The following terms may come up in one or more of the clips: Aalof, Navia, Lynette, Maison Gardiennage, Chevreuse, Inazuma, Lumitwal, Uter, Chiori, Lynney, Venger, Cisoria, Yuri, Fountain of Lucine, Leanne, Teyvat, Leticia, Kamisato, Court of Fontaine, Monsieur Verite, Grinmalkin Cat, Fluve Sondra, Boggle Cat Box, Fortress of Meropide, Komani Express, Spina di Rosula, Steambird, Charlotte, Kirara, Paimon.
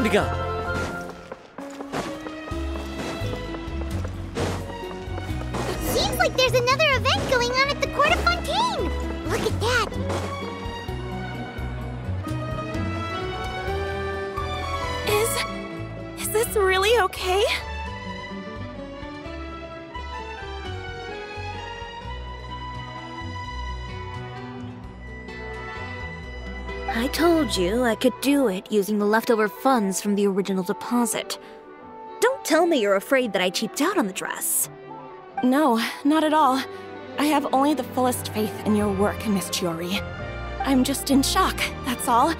Time to go. It seems like there's another event going on at the Court of Fontaine. Look at that. Is this really okay? I told you I could do it using the leftover funds from the original deposit. Don't tell me you're afraid that I cheaped out on the dress. No, not at all. I have only the fullest faith in your work, Miss Chiori. I'm just in shock, that's all.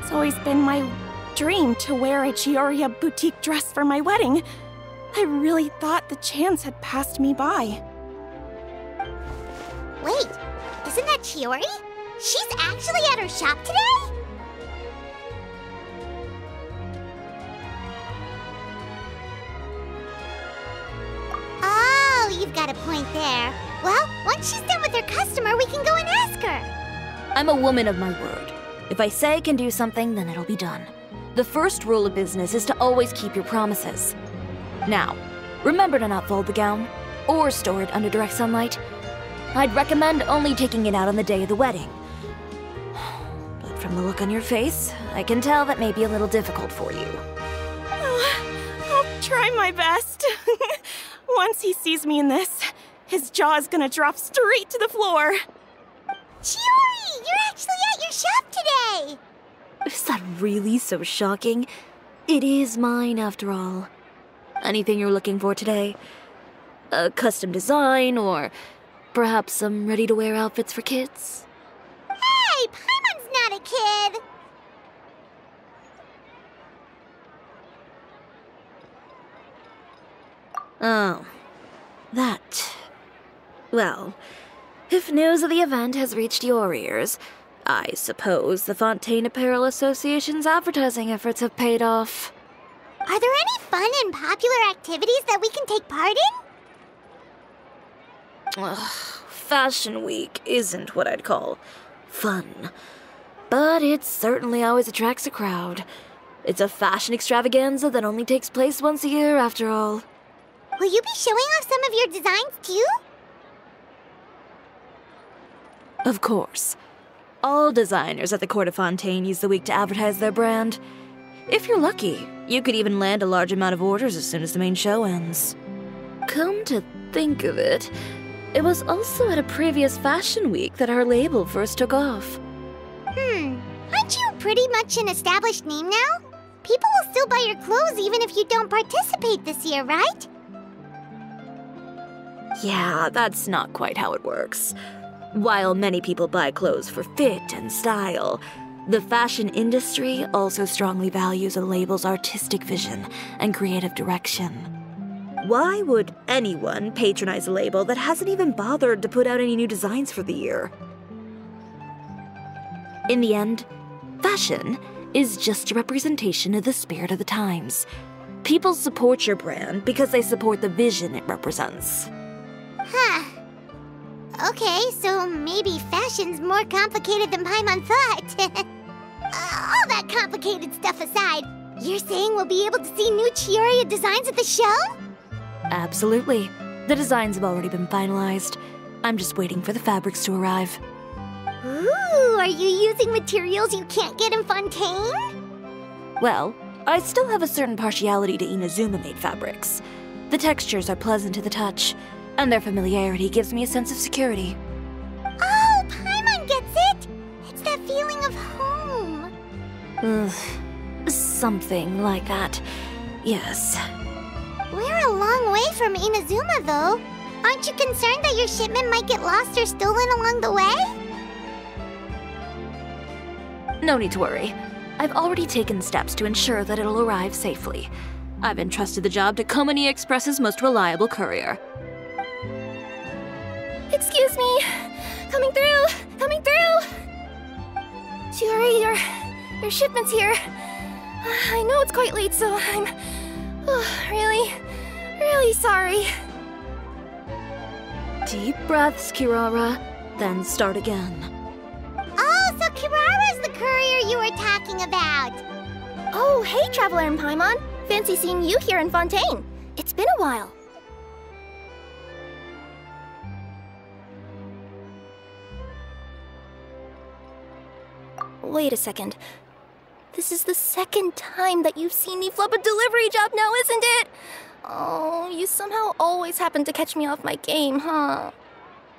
It's always been my dream to wear a Chiori boutique dress for my wedding. I really thought the chance had passed me by. Wait, isn't that Chiori? She's actually at her shop today? Oh, you've got a point there. Well, once she's done with her customer, we can go and ask her. I'm a woman of my word. If I say I can do something, then it'll be done. The first rule of business is to always keep your promises. Now, remember to not fold the gown, or store it under direct sunlight. I'd recommend only taking it out on the day of the wedding. From the look on your face, I can tell that may be a little difficult for you. Oh, I'll try my best. Once he sees me in this, his jaw is gonna drop straight to the floor. Chiori, you're actually at your shop today! Is that really so shocking? It is mine, after all. Anything you're looking for today? A custom design, or perhaps some ready-to-wear outfits for kids? Hey, Paimon's not a kid! Oh. That. Well, if news of the event has reached your ears, I suppose the Fontaine Apparel Association's advertising efforts have paid off. Are there any fun and popular activities that we can take part in? Ugh, Fashion Week isn't what I'd call fun, but it certainly always attracts a crowd. It's a fashion extravaganza that only takes place once a year, after all. Will you be showing off some of your designs, too? Of course. All designers at the Court of Fontaine use the week to advertise their brand. If you're lucky, you could even land a large amount of orders as soon as the main show ends. Come to think of it, it was also at a previous Fashion Week that our label first took off. Aren't you pretty much an established name now? People will still buy your clothes even if you don't participate this year, right? Yeah, that's not quite how it works. While many people buy clothes for fit and style, the fashion industry also strongly values a label's artistic vision and creative direction. Why would anyone patronize a label that hasn't even bothered to put out any new designs for the year? In the end, fashion is just a representation of the spirit of the times. People support your brand because they support the vision it represents. Huh. Okay, so maybe fashion's more complicated than Paimon thought. All that complicated stuff aside, you're saying we'll be able to see new Chiori designs at the show? Absolutely. The designs have already been finalized. I'm just waiting for the fabrics to arrive. Ooh, are you using materials you can't get in Fontaine? Well, I still have a certain partiality to Inazuma-made fabrics. The textures are pleasant to the touch, and their familiarity gives me a sense of security. Oh, Paimon gets it! It's that feeling of home. Something like that, yes. We're a long way from Inazuma, though. Aren't you concerned that your shipment might get lost or stolen along the way? No need to worry. I've already taken steps to ensure that it'll arrive safely. I've entrusted the job to Komani Express's most reliable courier. Excuse me! Coming through! Coming through! Chiori, your shipment's here. I know it's quite late, so I'm really sorry. Deep breaths, Kirara, then start again. Oh, so Kirara's the courier you were talking about! Oh, hey, Traveler and Paimon. Fancy seeing you here in Fontaine. It's been a while. Wait a second. This is the second time that you've seen me flub a delivery job now, isn't it? Oh, you somehow always happen to catch me off my game, huh?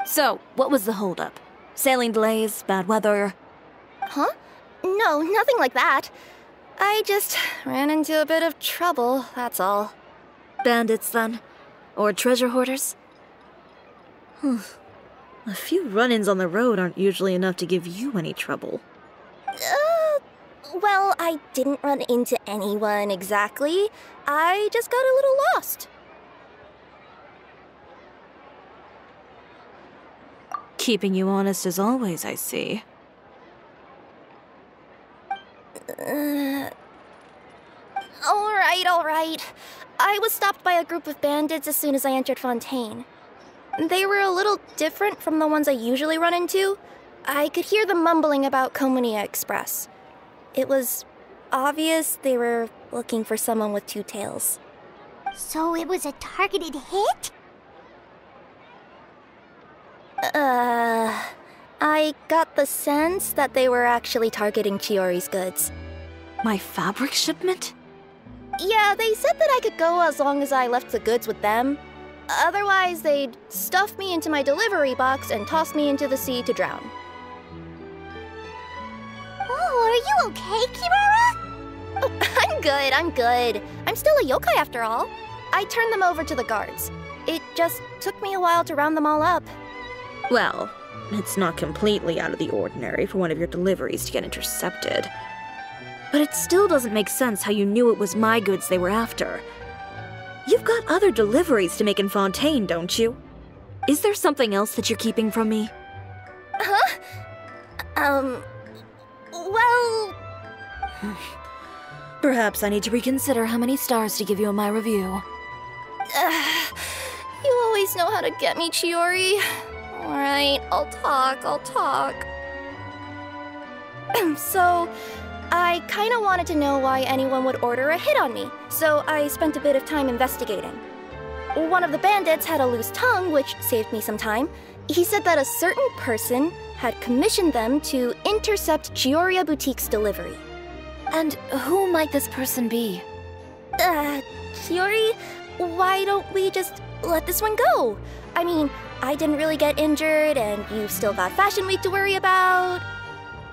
So, what was the holdup? Sailing delays, bad weather? Huh? No, nothing like that. I just ran into a bit of trouble, that's all. Bandits, then? Or treasure hoarders? A few run-ins on the road aren't usually enough to give you any trouble. Well, I didn't run into anyone exactly. I just got a little lost. Keeping you honest as always, I see. All right. I was stopped by a group of bandits as soon as I entered Fontaine. They were a little different from the ones I usually run into. I could hear them mumbling about Komani Express. It was obvious they were looking for someone with two tails. So it was a targeted hit? I got the sense that they were actually targeting Chiori's goods. My fabric shipment? Yeah, they said that I could go as long as I left the goods with them. Otherwise, they'd stuff me into my delivery box and toss me into the sea to drown. Oh, are you okay, Kirara? Oh, I'm good. I'm still a yokai after all. I turned them over to the guards. It just took me a while to round them all up. Well, it's not completely out of the ordinary for one of your deliveries to get intercepted. But it still doesn't make sense how you knew it was my goods they were after. You've got other deliveries to make in Fontaine, don't you? Is there something else that you're keeping from me? Huh? Well... Perhaps I need to reconsider how many stars to give you in my review. You always know how to get me, Chiori. Alright, I'll talk. So, I kinda wanted to know why anyone would order a hit on me, so I spent a bit of time investigating. One of the bandits had a loose tongue, which saved me some time. He said that a certain person had commissioned them to intercept Chiori Boutique's delivery. And who might this person be? Chiori, why don't we just let this one go? I mean, I didn't really get injured, and you've still got Fashion Week to worry about.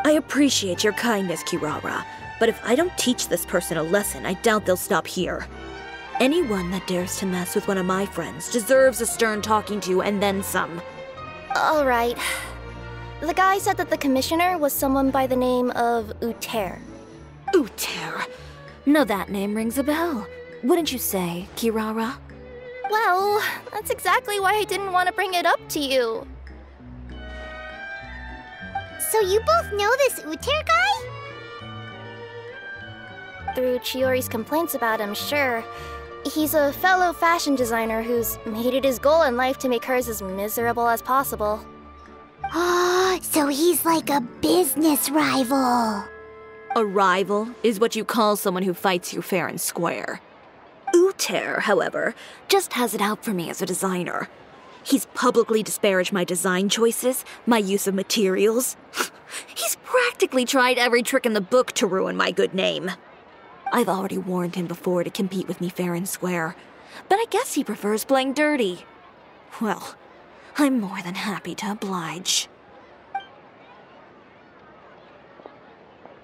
I appreciate your kindness, Kirara, but if I don't teach this person a lesson, I doubt they'll stop here. Anyone that dares to mess with one of my friends deserves a stern talking to and then some. All right. The guy said that the commissioner was someone by the name of Uter. Uter? No, that name rings a bell. Wouldn't you say, Kirara? Well, that's exactly why I didn't want to bring it up to you. So you both know this Uter guy? Through Chiori's complaints about him, sure. He's a fellow fashion designer who's made it his goal in life to make hers as miserable as possible. Oh, so he's like a business rival. A rival is what you call someone who fights you fair and square. Uter, however, just has it out for me as a designer. He's publicly disparaged my design choices, my use of materials. He's practically tried every trick in the book to ruin my good name. I've already warned him before to compete with me fair and square, but I guess he prefers playing dirty. Well, I'm more than happy to oblige.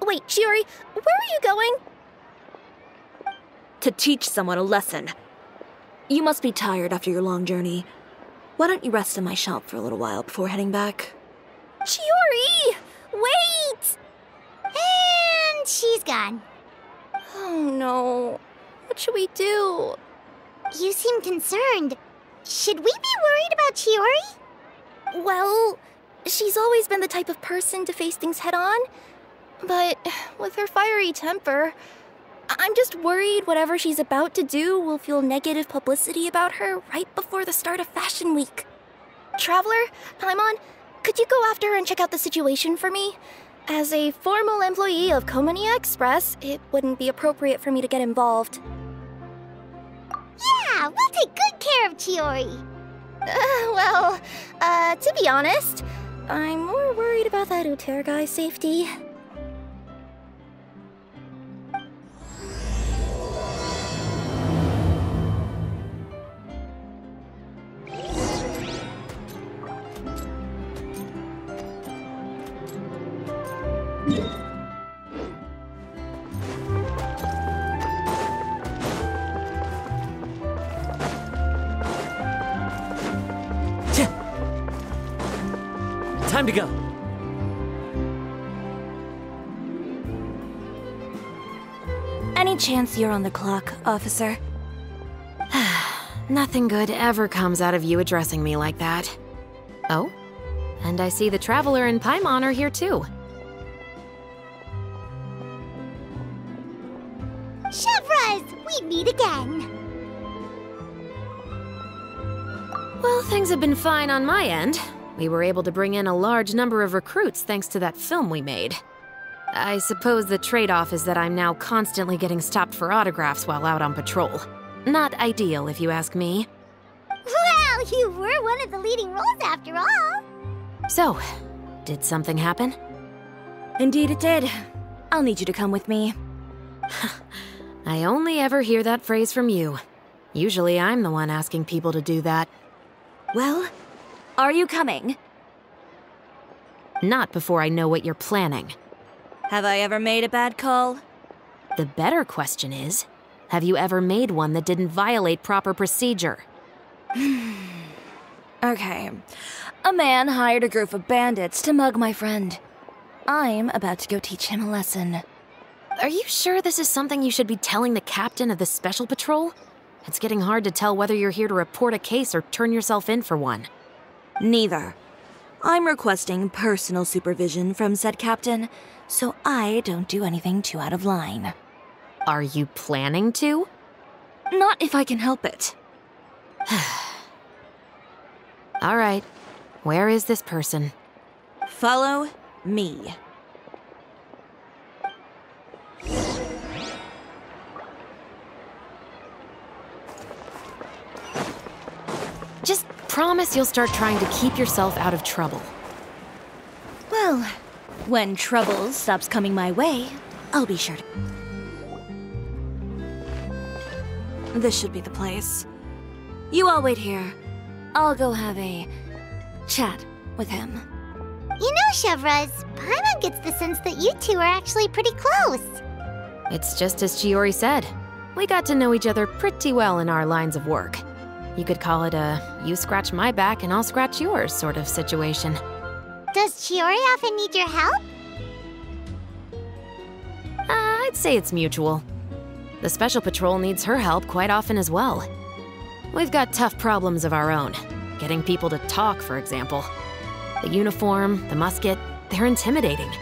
Wait, Chiori, where are you going? To teach someone a lesson. You must be tired after your long journey. Why don't you rest in my shop for a little while before heading back? Chiori! Wait! And she's gone. Oh no. What should we do? You seem concerned. Should we be worried about Chiori? Well, she's always been the type of person to face things head on. But with her fiery temper, I'm just worried whatever she's about to do will fuel negative publicity about her right before the start of Fashion Week. Traveler, Paimon, could you go after her and check out the situation for me? As a formal employee of Komani Express, it wouldn't be appropriate for me to get involved. Yeah, we'll take good care of Chiori. To be honest, I'm more worried about that Uter guy's safety. Time to go. Any chance you're on the clock, officer? Nothing good ever comes out of you addressing me like that. Oh? And I see the Traveler and Paimon are here too. Chevreuse, we meet again. Well, things have been fine on my end. We were able to bring in a large number of recruits thanks to that film we made. I suppose the trade-off is that I'm now constantly getting stopped for autographs while out on patrol. Not ideal, if you ask me. Well, you were one of the leading roles after all! So, did something happen? Indeed it did. I'll need you to come with me. I only ever hear that phrase from you. Usually I'm the one asking people to do that. Well... are you coming? Not before I know what you're planning. Have I ever made a bad call? The better question is, have you ever made one that didn't violate proper procedure? Okay. A man hired a group of bandits to mug my friend. I'm about to go teach him a lesson. Are you sure this is something you should be telling the captain of the special patrol? It's getting hard to tell whether you're here to report a case or turn yourself in for one. Neither. I'm requesting personal supervision from said captain, so I don't do anything too out of line. Are you planning to? Not if I can help it. All right. Where is this person? Follow me. Just promise you'll start trying to keep yourself out of trouble. Well, when trouble stops coming my way, I'll be sure to... This should be the place. You all wait here. I'll go have a chat with him. You know, Chevreuse, Paimon gets the sense that you two are actually pretty close. It's just as Chiori said. We got to know each other pretty well in our lines of work. You could call it a, you scratch my back and I'll scratch yours sort of situation. Does Chiori often need your help? I'd say it's mutual. The Special Patrol needs her help quite often as well. We've got tough problems of our own. Getting people to talk, for example. The uniform, the musket, they're intimidating.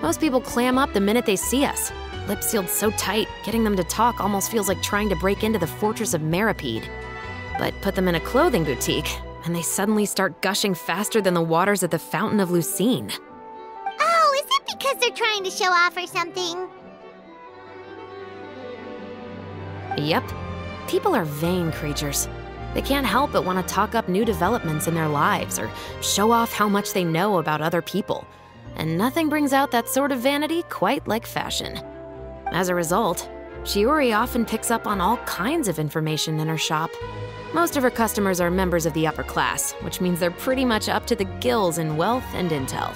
Most people clam up the minute they see us. Lips sealed so tight, getting them to talk almost feels like trying to break into the Fortress of Meropide. But put them in a clothing boutique, and they suddenly start gushing faster than the waters at the Fountain of Lucine. Oh, is it because they're trying to show off or something? Yep. People are vain creatures. They can't help but want to talk up new developments in their lives or show off how much they know about other people. And nothing brings out that sort of vanity quite like fashion. As a result, Chiori often picks up on all kinds of information in her shop. Most of her customers are members of the upper class, which means they're pretty much up to the gills in wealth and intel.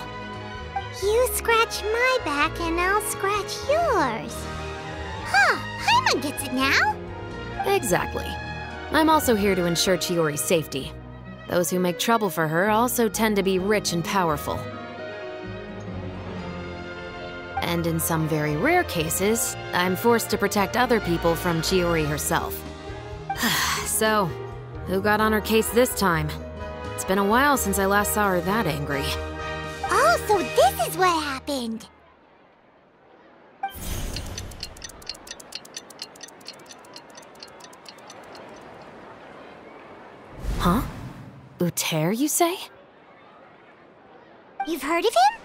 You scratch my back and I'll scratch yours. Huh, Paimon gets it now? Exactly. I'm also here to ensure Chiori's safety. Those who make trouble for her also tend to be rich and powerful. And in some very rare cases, I'm forced to protect other people from Chiori herself. So, who got on her case this time? It's been a while since I last saw her that angry. Oh, so this is what happened! Huh? Uter, you say? You've heard of him?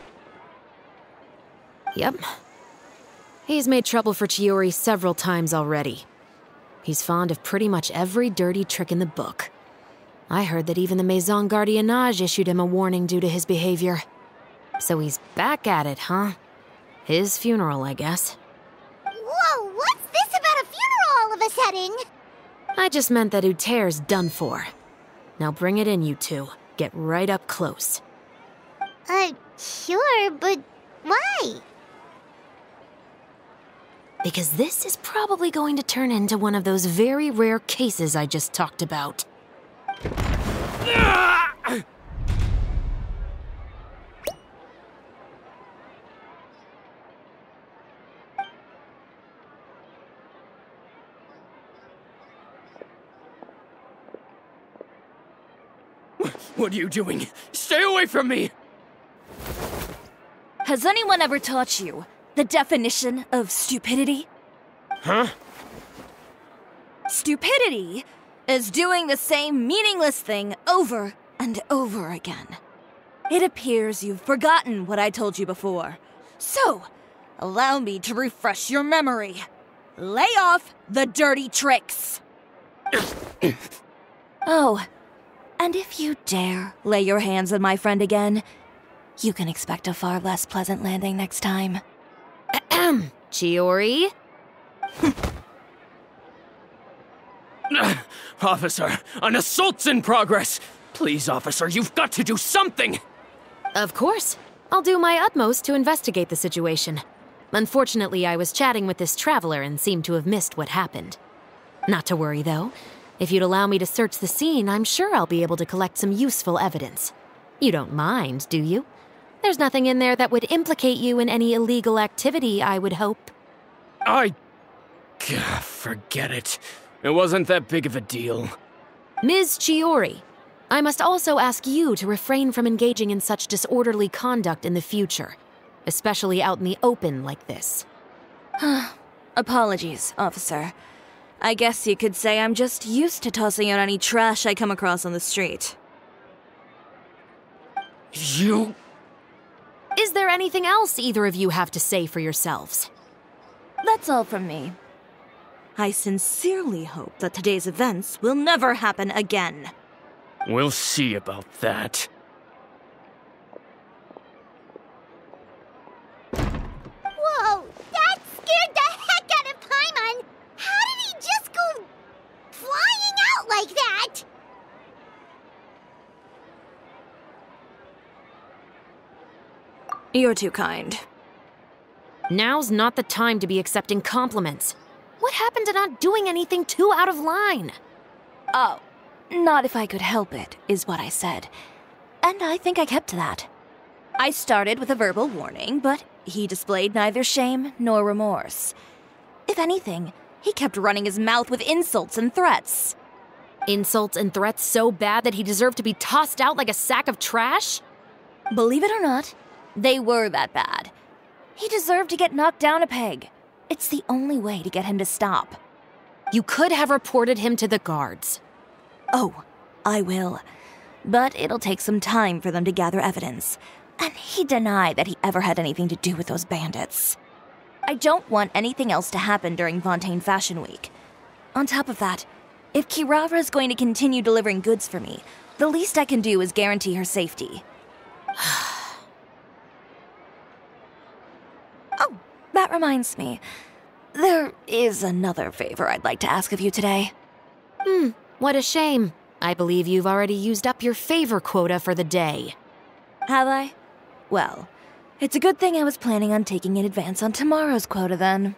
Yep. He's made trouble for Chiori several times already. He's fond of pretty much every dirty trick in the book. I heard that even the Maison Gardiennage issued him a warning due to his behavior. So he's back at it, huh? His funeral, I guess. Whoa, what's this about a funeral all of a sudden? I just meant that Uter's done for. Now bring it in, you two. Get right up close. Sure, but why? Because this is probably going to turn into one of those very rare cases I just talked about. What are you doing? Stay away from me! Has anyone ever taught you the definition of stupidity? Huh? Stupidity is doing the same meaningless thing over and over again. It appears you've forgotten what I told you before. So, allow me to refresh your memory. Lay off the dirty tricks. Oh, and if you dare lay your hands on my friend again, you can expect a far less pleasant landing next time. Chiori? Officer, an assault's in progress! Please, officer, you've got to do something! Of course. I'll do my utmost to investigate the situation. Unfortunately, I was chatting with this traveler and seemed to have missed what happened. Not to worry, though. If you'd allow me to search the scene, I'm sure I'll be able to collect some useful evidence. You don't mind, do you? There's nothing in there that would implicate you in any illegal activity, I would hope. Forget it. It wasn't that big of a deal. Ms. Chiori, I must also ask you to refrain from engaging in such disorderly conduct in the future, especially out in the open like this. Apologies, officer. I guess you could say I'm just used to tossing out any trash I come across on the street. You... Is there anything else either of you have to say for yourselves? That's all from me. I sincerely hope that today's events will never happen again. We'll see about that. Whoa, that scared the heck out of Paimon! How did he just go flying out like that? You're too kind. Now's not the time to be accepting compliments. What happened to not doing anything too out of line? Oh, not if I could help it, is what I said. And I think I kept to that. I started with a verbal warning, but he displayed neither shame nor remorse. If anything, he kept running his mouth with insults and threats. Insults and threats so bad that he deserved to be tossed out like a sack of trash? Believe it or not, they were that bad. He deserved to get knocked down a peg. It's the only way to get him to stop. You could have reported him to the guards. Oh, I will. But it'll take some time for them to gather evidence. And he denied that he ever had anything to do with those bandits. I don't want anything else to happen during Fontaine Fashion Week. On top of that, if Kirara is going to continue delivering goods for me, the least I can do is guarantee her safety. Oh, that reminds me. There is another favor I'd like to ask of you today. What a shame. I believe you've already used up your favor quota for the day. Have I? Well, it's a good thing I was planning on taking an advance on tomorrow's quota then.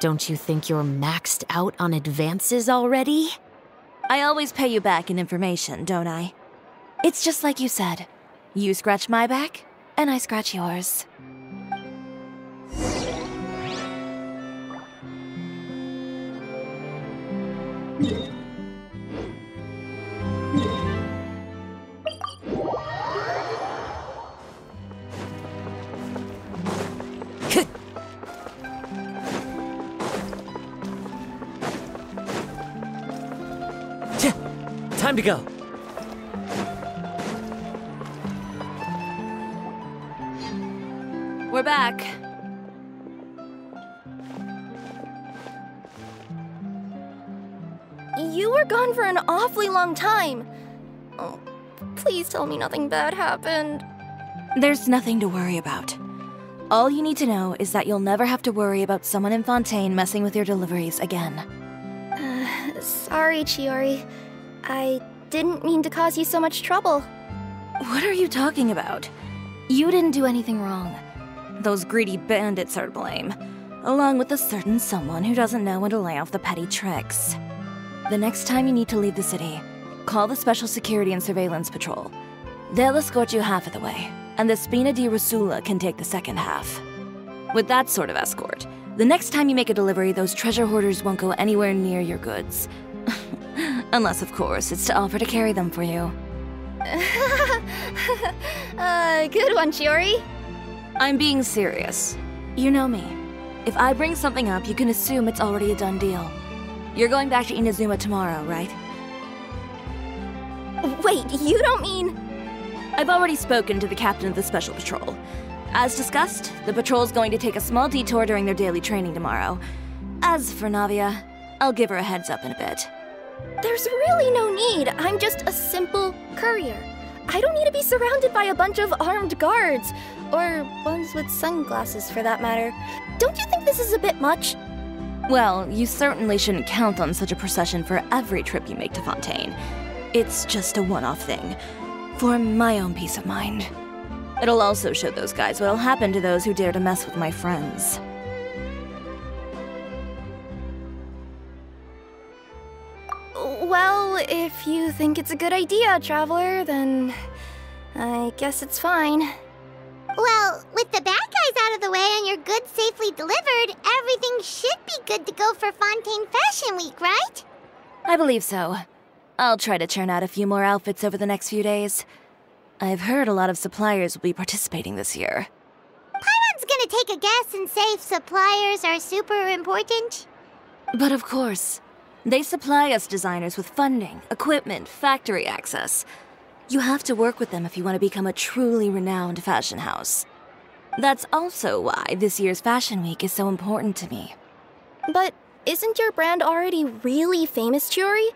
Don't you think you're maxed out on advances already? I always pay you back in information, don't I? It's just like you said. You scratch my back, and I scratch yours. Time to go. We're back. You were gone for an awfully long time. Oh, please tell me nothing bad happened. There's nothing to worry about. All you need to know is that you'll never have to worry about someone in Fontaine messing with your deliveries again. Sorry, Chiori. I didn't mean to cause you so much trouble. What are you talking about? You didn't do anything wrong. Those greedy bandits are to blame, along with a certain someone who doesn't know when to lay off the petty tricks. The next time you need to leave the city, call the Special Security and Surveillance Patrol. They'll escort you half of the way, and the Spina di Rosula can take the second half. With that sort of escort, the next time you make a delivery, those treasure hoarders won't go anywhere near your goods. Unless, of course, it's to offer to carry them for you. Good one, Chiori. I'm being serious. You know me. If I bring something up, you can assume it's already a done deal. You're going back to Inazuma tomorrow, right? Wait, you don't mean... I've already spoken to the captain of the Special Patrol. As discussed, the patrol's going to take a small detour during their daily training tomorrow. As for Navia, I'll give her a heads up in a bit. There's really no need. I'm just a simple courier. I don't need to be surrounded by a bunch of armed guards, or ones with sunglasses for that matter. Don't you think this is a bit much? Well, you certainly shouldn't count on such a procession for every trip you make to Fontaine. It's just a one-off thing. For my own peace of mind. It'll also show those guys what'll happen to those who dare to mess with my friends. Well, if you think it's a good idea, Traveler, then I guess it's fine. Well, with the bad guys out of the way and your goods safely delivered, everything should be good to go for Fontaine Fashion Week, right? I believe so. I'll try to churn out a few more outfits over the next few days. I've heard a lot of suppliers will be participating this year. Paimon's gonna take a guess and say if suppliers are super important. But of course. They supply us designers with funding, equipment, factory access. You have to work with them if you want to become a truly renowned fashion house. That's also why this year's Fashion Week is so important to me. But isn't your brand already really famous, Chiori?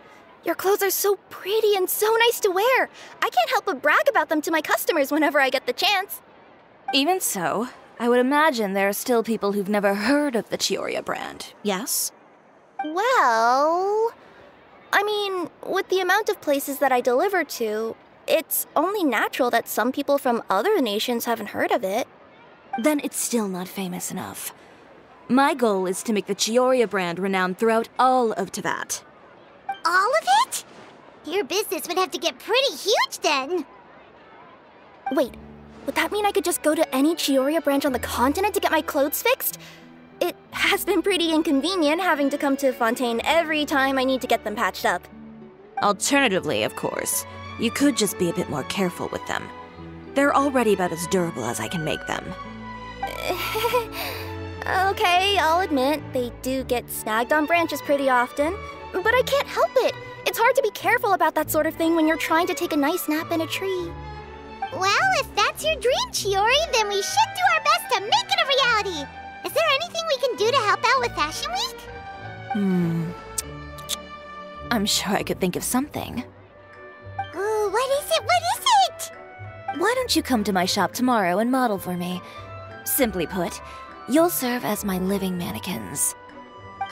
Your clothes are so pretty and so nice to wear. I can't help but brag about them to my customers whenever I get the chance. Even so, I would imagine there are still people who've never heard of the Chiori brand, yes? Well... I mean, with the amount of places that I deliver to, it's only natural that some people from other nations haven't heard of it. Then it's still not famous enough. My goal is to make the Chiori brand renowned throughout all of Teyvat. All of it? Your business would have to get pretty huge then. Wait, would that mean I could just go to any Chiori branch on the continent to get my clothes fixed? It has been pretty inconvenient having to come to Fontaine every time I need to get them patched up. Alternatively, of course, you could just be a bit more careful with them. They're already about as durable as I can make them. Okay, I'll admit, they do get snagged on branches pretty often. But I can't help it. It's hard to be careful about that sort of thing when you're trying to take a nice nap in a tree. Well, if that's your dream, Chiori, then we should do our best to make it a reality. Is there anything we can do to help out with Fashion Week? I'm sure I could think of something. Ooh, what is it? What is it? Why don't you come to my shop tomorrow and model for me? Simply put, you'll serve as my living mannequins.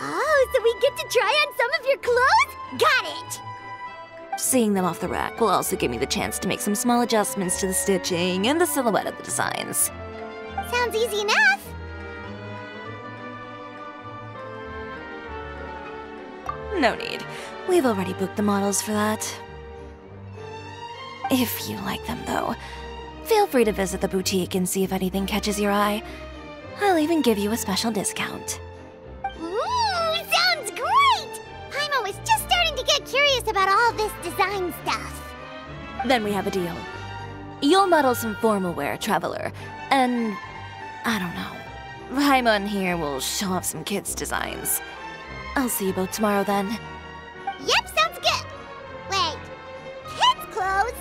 Oh, so we get to try on some of your clothes? Got it! Seeing them off the rack will also give me the chance to make some small adjustments to the stitching and the silhouette of the designs. Sounds easy enough. No need. We've already booked the models for that. If you like them, though, feel free to visit the boutique and see if anything catches your eye. I'll even give you a special discount. About all this design stuff. Then we have a deal. You'll model some formal wear, Traveler, and I don't know. Paimon here will show off some kids' designs. I'll see you both tomorrow then. Yep, sounds good. Wait, kids' clothes?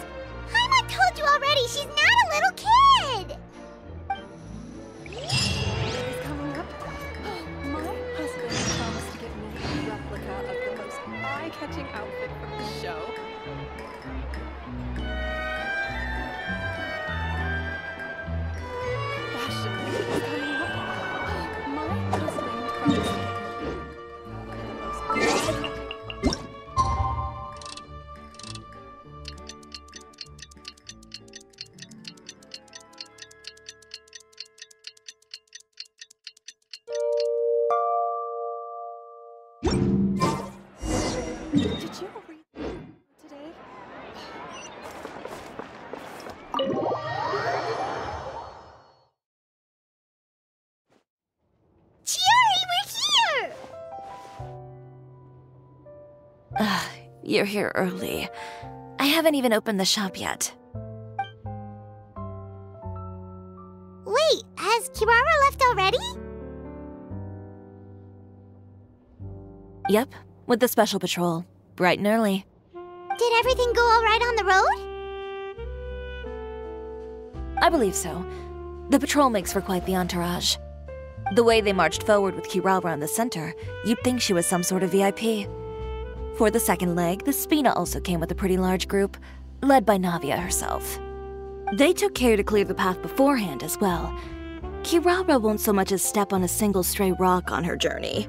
Paimon told you already she's not a little kid. Coming up, Mom has promised to get me a replica of the most eye-catching outfit. Did you read today? Chiori, we're here! You're here early. I haven't even opened the shop yet. Wait, has Kirara left already? Yep, with the special patrol, bright and early. Did everything go all right on the road? I believe so. The patrol makes for quite the entourage. The way they marched forward with Kirara in the center, you'd think she was some sort of VIP. For the second leg, the Spina also came with a pretty large group, led by Navia herself. They took care to clear the path beforehand as well. Kirara won't so much as step on a single stray rock on her journey.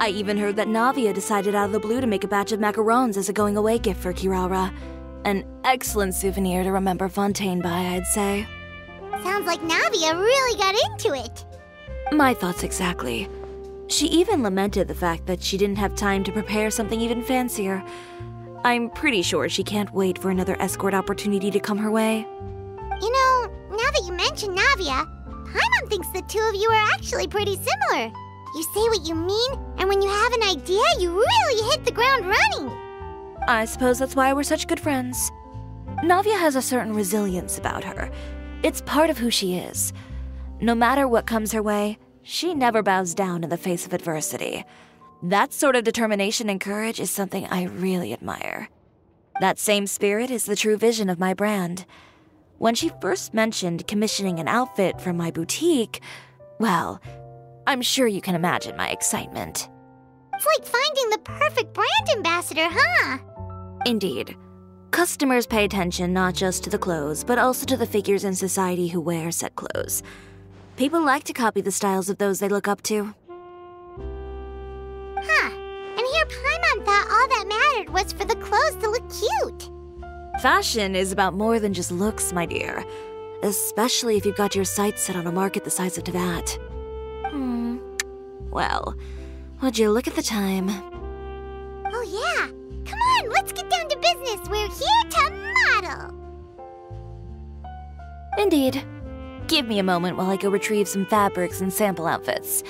I even heard that Navia decided out of the blue to make a batch of macarons as a going-away gift for Kirara. An excellent souvenir to remember Fontaine by, I'd say. Sounds like Navia really got into it. My thoughts exactly. She even lamented the fact that she didn't have time to prepare something even fancier. I'm pretty sure she can't wait for another escort opportunity to come her way. You know, now that you mention Navia, Paimon thinks the two of you are actually pretty similar. You say what you mean, and when you have an idea, you really hit the ground running! I suppose that's why we're such good friends. Navia has a certain resilience about her. It's part of who she is. No matter what comes her way, she never bows down in the face of adversity. That sort of determination and courage is something I really admire. That same spirit is the true vision of my brand. When she first mentioned commissioning an outfit from my boutique, well, I'm sure you can imagine my excitement. It's like finding the perfect brand ambassador, huh? Indeed. Customers pay attention not just to the clothes, but also to the figures in society who wear said clothes. People like to copy the styles of those they look up to. Huh. And here Paimon thought all that mattered was for the clothes to look cute. Fashion is about more than just looks, my dear. Especially if you've got your sights set on a market the size of Teyvat. Well, would you look at the time? Oh yeah! Come on, let's get down to business! We're here to model! Indeed. Give me a moment while I go retrieve some fabrics and sample outfits.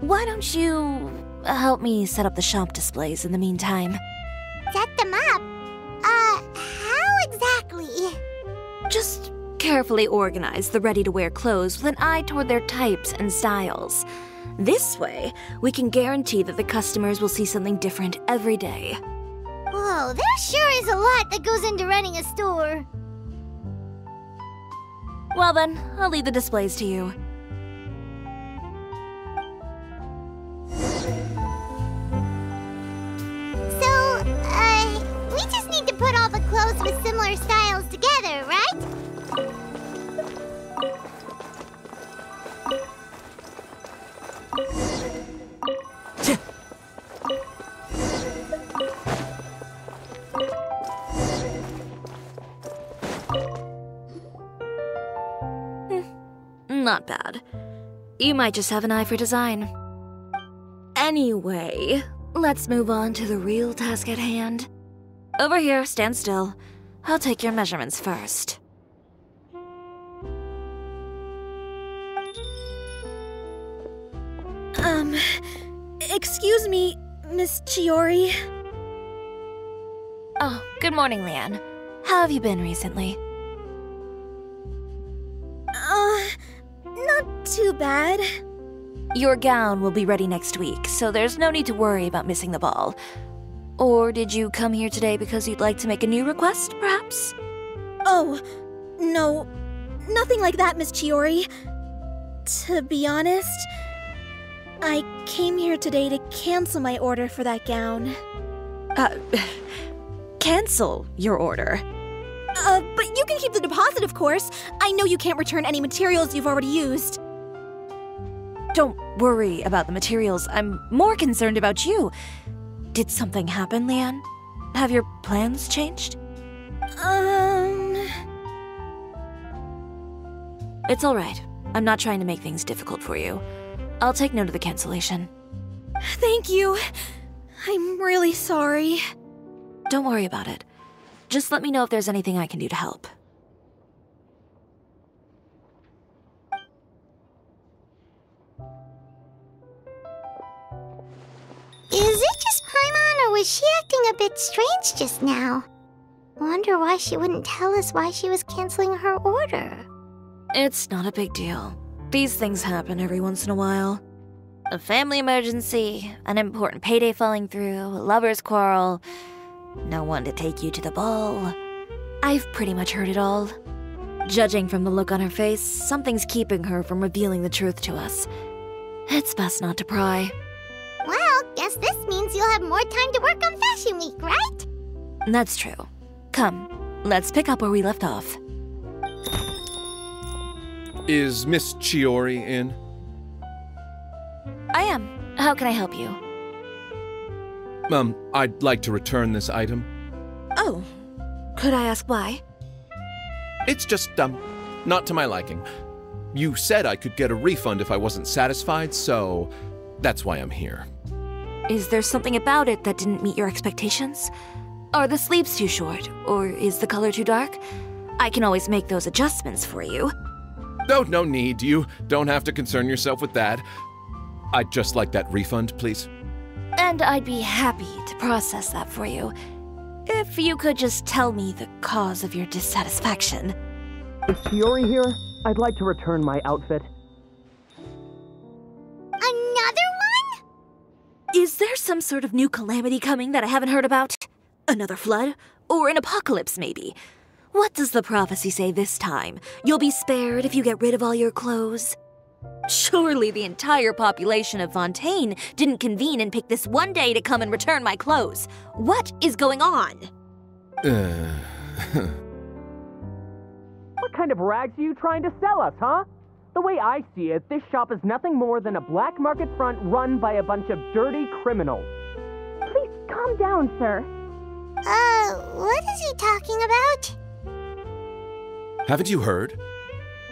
Why don't you help me set up the shop displays in the meantime? Set them up? How exactly? Just carefully organize the ready-to-wear clothes with an eye toward their types and styles. This way, we can guarantee that the customers will see something different every day. Whoa, there sure is a lot that goes into running a store. Well then, I'll leave the displays to you. So, we just need to put all the clothes with similar styles together, right? Not bad. You might just have an eye for design. Anyway, let's move on to the real task at hand. Over here, stand still. I'll take your measurements first. Excuse me, Miss Chiori. Oh, good morning, Leanne. How have you been recently? Not too bad. Your gown will be ready next week, so there's no need to worry about missing the ball. Or did you come here today because you'd like to make a new request, perhaps? Oh, no. Nothing like that, Miss Chiori. To be honest, I came here today to cancel my order for that gown. Cancel your order? But you can keep the deposit, of course. I know you can't return any materials you've already used. Don't worry about the materials. I'm more concerned about you. Did something happen, Leanne? Have your plans changed? It's all right. I'm not trying to make things difficult for you. I'll take note of the cancellation. Thank you. I'm really sorry. Don't worry about it. Just let me know if there's anything I can do to help. Is it just Paimon, or was she acting a bit strange just now? Wonder why she wouldn't tell us why she was canceling her order. It's not a big deal. These things happen every once in a while. A family emergency, an important payday falling through, a lover's quarrel, no one to take you to the ball. I've pretty much heard it all. Judging from the look on her face, something's keeping her from revealing the truth to us. It's best not to pry. Well, guess this means you'll have more time to work on Fashion Week, right? That's true. Come, let's pick up where we left off. Is Miss Chiori in? I am. How can I help you? I'd like to return this item. Oh, could I ask why? It's just, not to my liking. You said I could get a refund if I wasn't satisfied, so that's why I'm here. Is there something about it that didn't meet your expectations? Are the sleeves too short, or is the color too dark? I can always make those adjustments for you. No, no need. You don't have to concern yourself with that. I'd just like that refund, please. And I'd be happy to process that for you, if you could just tell me the cause of your dissatisfaction. Is Chiori here? I'd like to return my outfit. Another one? Is there some sort of new calamity coming that I haven't heard about? Another flood? Or an apocalypse, maybe? What does the prophecy say this time? You'll be spared if you get rid of all your clothes. Surely the entire population of Fontaine didn't convene and pick this one day to come and return my clothes. What is going on? What kind of rags are you trying to sell us, huh? The way I see it, this shop is nothing more than a black market front run by a bunch of dirty criminals. Please calm down, sir. What is he talking about? Haven't you heard?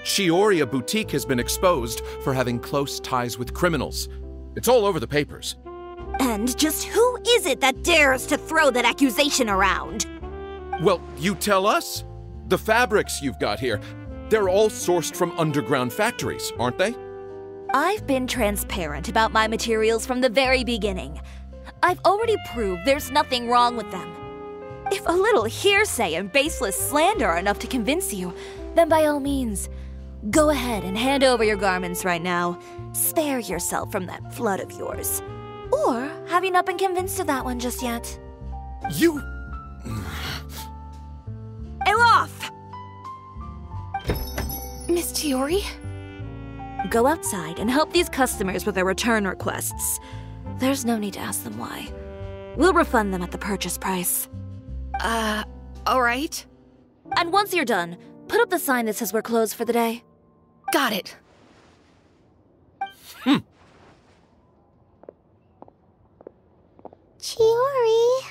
Chiori Boutique has been exposed for having close ties with criminals. It's all over the papers. And just who is it that dares to throw that accusation around? Well, you tell us. The fabrics you've got here, they're all sourced from underground factories, aren't they? I've been transparent about my materials from the very beginning. I've already proved there's nothing wrong with them. If a little hearsay and baseless slander are enough to convince you, then by all means, go ahead and hand over your garments right now. Spare yourself from that flood of yours. Or have you not been convinced of that one just yet? You... Aalof! Miss Chiori? Go outside and help these customers with their return requests. There's no need to ask them why. We'll refund them at the purchase price. Alright. And once you're done, put up the sign that says we're closed for the day. Got it. Chiori.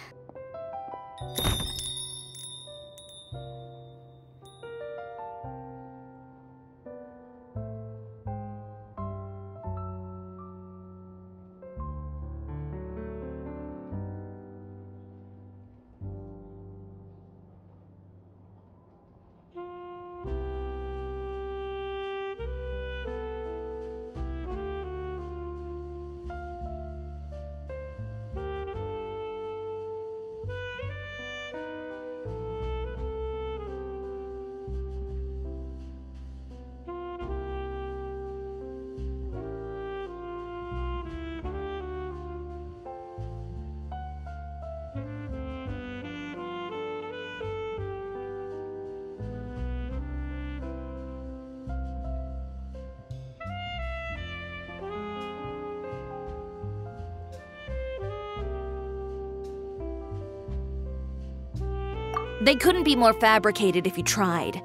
They couldn't be more fabricated if you tried.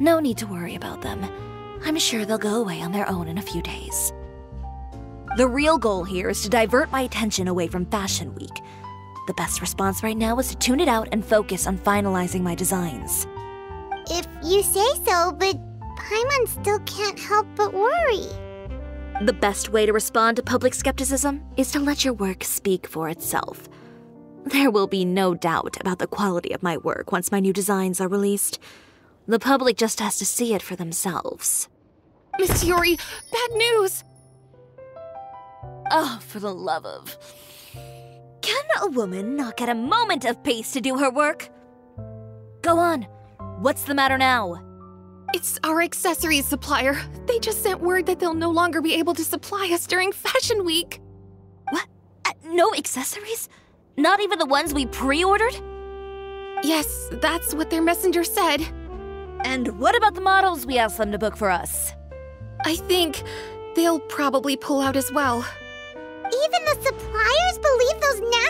No need to worry about them. I'm sure they'll go away on their own in a few days. The real goal here is to divert my attention away from Fashion Week. The best response right now is to tune it out and focus on finalizing my designs. If you say so, but Paimon still can't help but worry. The best way to respond to public skepticism is to let your work speak for itself. There will be no doubt about the quality of my work once my new designs are released. The public just has to see it for themselves. Miss Yuri, bad news! Oh, for the love of... Can a woman not get a moment of peace to do her work? Go on. What's the matter now? It's our accessories supplier. They just sent word that they'll no longer be able to supply us during Fashion Week. What? No accessories? Not even the ones we pre-ordered? Yes, that's what their messenger said. And what about the models we asked them to book for us? I think they'll probably pull out as well. Even the suppliers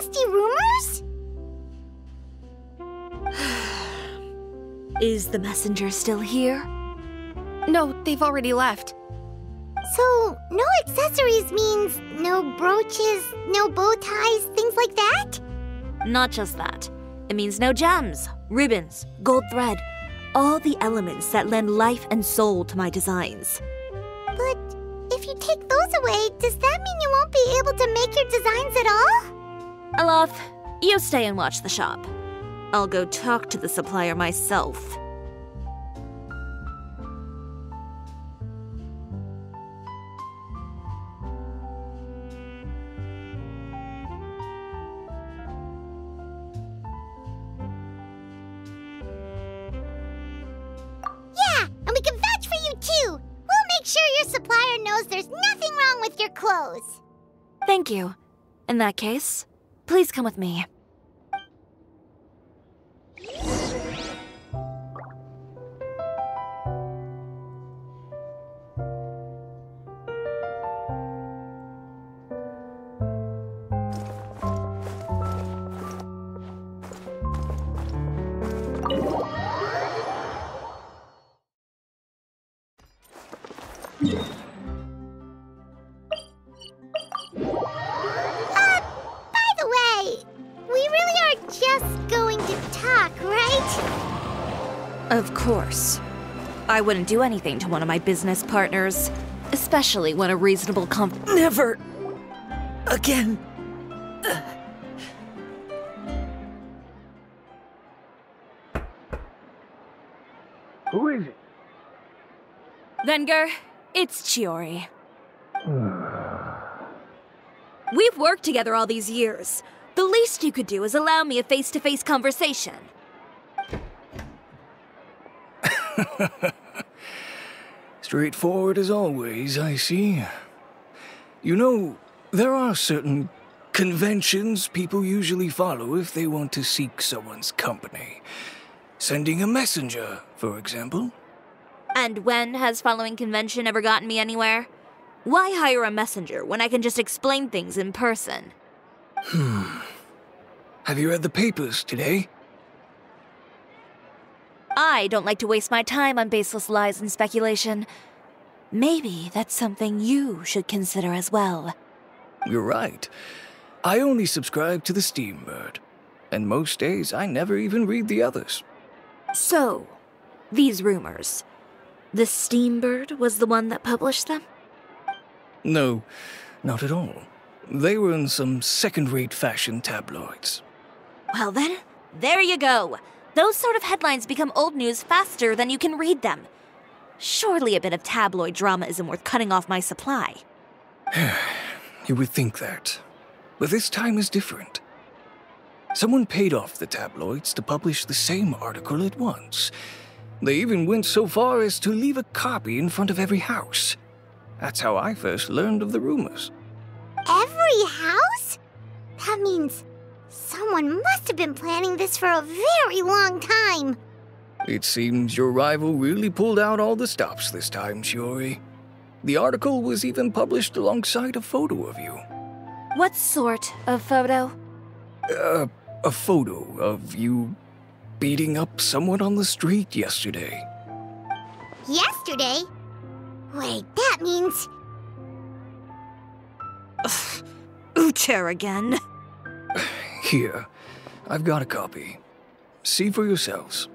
believe those nasty rumors? Is the messenger still here? No, they've already left. So, no accessories means no brooches, no bow ties, things like that? Not just that. It means no gems, ribbons, gold thread, all the elements that lend life and soul to my designs. But if you take those away, does that mean you won't be able to make your designs at all? Aalof, you stay and watch the shop. I'll go talk to the supplier myself. Yeah, and we can vouch for you too! We'll make sure your supplier knows there's nothing wrong with your clothes. Thank you. In that case, please come with me. I wouldn't do anything to one of my business partners, especially when a reasonable Never again. Who is it? Venger, it's Chiori. We've worked together all these years. The least you could do is allow me a face-to-face conversation. Straightforward as always, I see. You know, there are certain conventions people usually follow if they want to seek someone's company. Sending a messenger, for example. And when has following convention ever gotten me anywhere? Why hire a messenger when I can just explain things in person? Have you read the papers today? I don't like to waste my time on baseless lies and speculation. Maybe that's something you should consider as well. You're right. I only subscribe to the Steambird, and most days I never even read the others. So, these rumors. The Steambird was the one that published them? No, not at all. They were in some second-rate fashion tabloids. Well then, there you go. Those sort of headlines become old news faster than you can read them. Surely a bit of tabloid drama isn't worth cutting off my supply. You would think that. But this time is different. Someone paid off the tabloids to publish the same article at once. They even went so far as to leave a copy in front of every house. That's how I first learned of the rumors. Every house? That means... someone must have been planning this for a very long time. It seems your rival really pulled out all the stops this time, Chiori. The article was even published alongside a photo of you. What sort of photo? A photo of you beating up someone on the street yesterday. Yesterday? Wait, that means... Uter again. Here, I've got a copy. See for yourselves.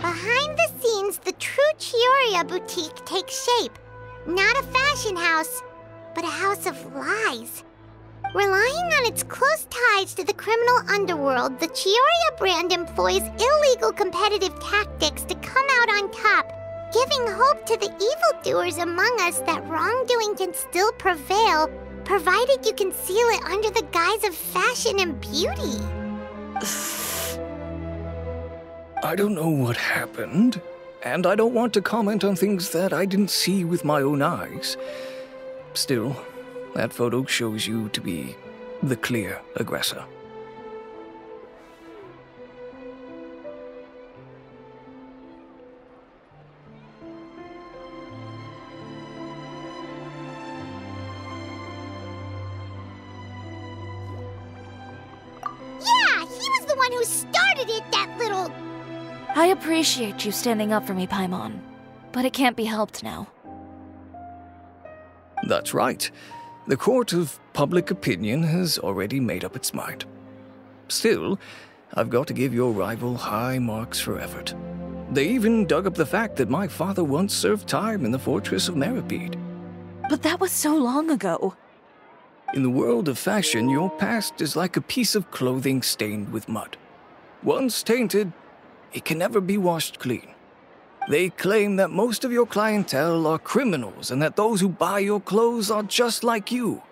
Behind the scenes, the true Chiori boutique takes shape. Not a fashion house, but a house of lies. Relying on its close ties to the criminal underworld, the Chiori brand employs illegal competitive tactics to come out on top, giving hope to the evildoers among us that wrongdoing can still prevail, provided you conceal it under the guise of fashion and beauty. I don't know what happened, and I don't want to comment on things that I didn't see with my own eyes. Still, that photo shows you to be the clear aggressor. Yeah, he was the one who started it, that little... I appreciate you standing up for me, Paimon, but it can't be helped now. That's right. The court of public opinion has already made up its mind. Still, I've got to give your rival high marks for effort. They even dug up the fact that my father once served time in the Fortress of Meropide. But that was so long ago. In the world of fashion, your past is like a piece of clothing stained with mud. Once tainted, it can never be washed clean. They claim that most of your clientele are criminals and that those who buy your clothes are just like you.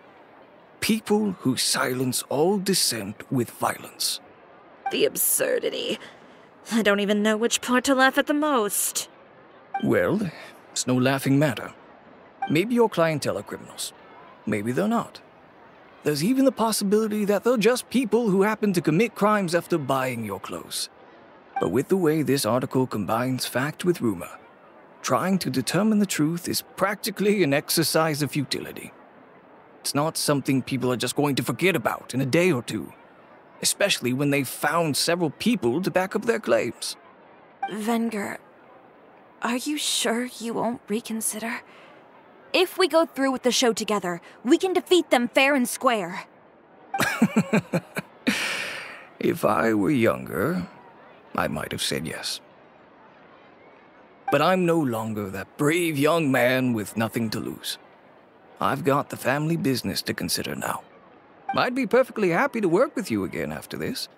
People who silence all dissent with violence. The absurdity. I don't even know which part to laugh at the most. Well, it's no laughing matter. Maybe your clientele are criminals. Maybe they're not. There's even the possibility that they're just people who happen to commit crimes after buying your clothes. But with the way this article combines fact with rumor, trying to determine the truth is practically an exercise of futility. It's not something people are just going to forget about in a day or two, especially when they've found several people to back up their claims. Venger, are you sure you won't reconsider? If we go through with the show together, we can defeat them fair and square. If I were younger, I might have said yes. But I'm no longer that brave young man with nothing to lose. I've got the family business to consider now. I'd be perfectly happy to work with you again after this,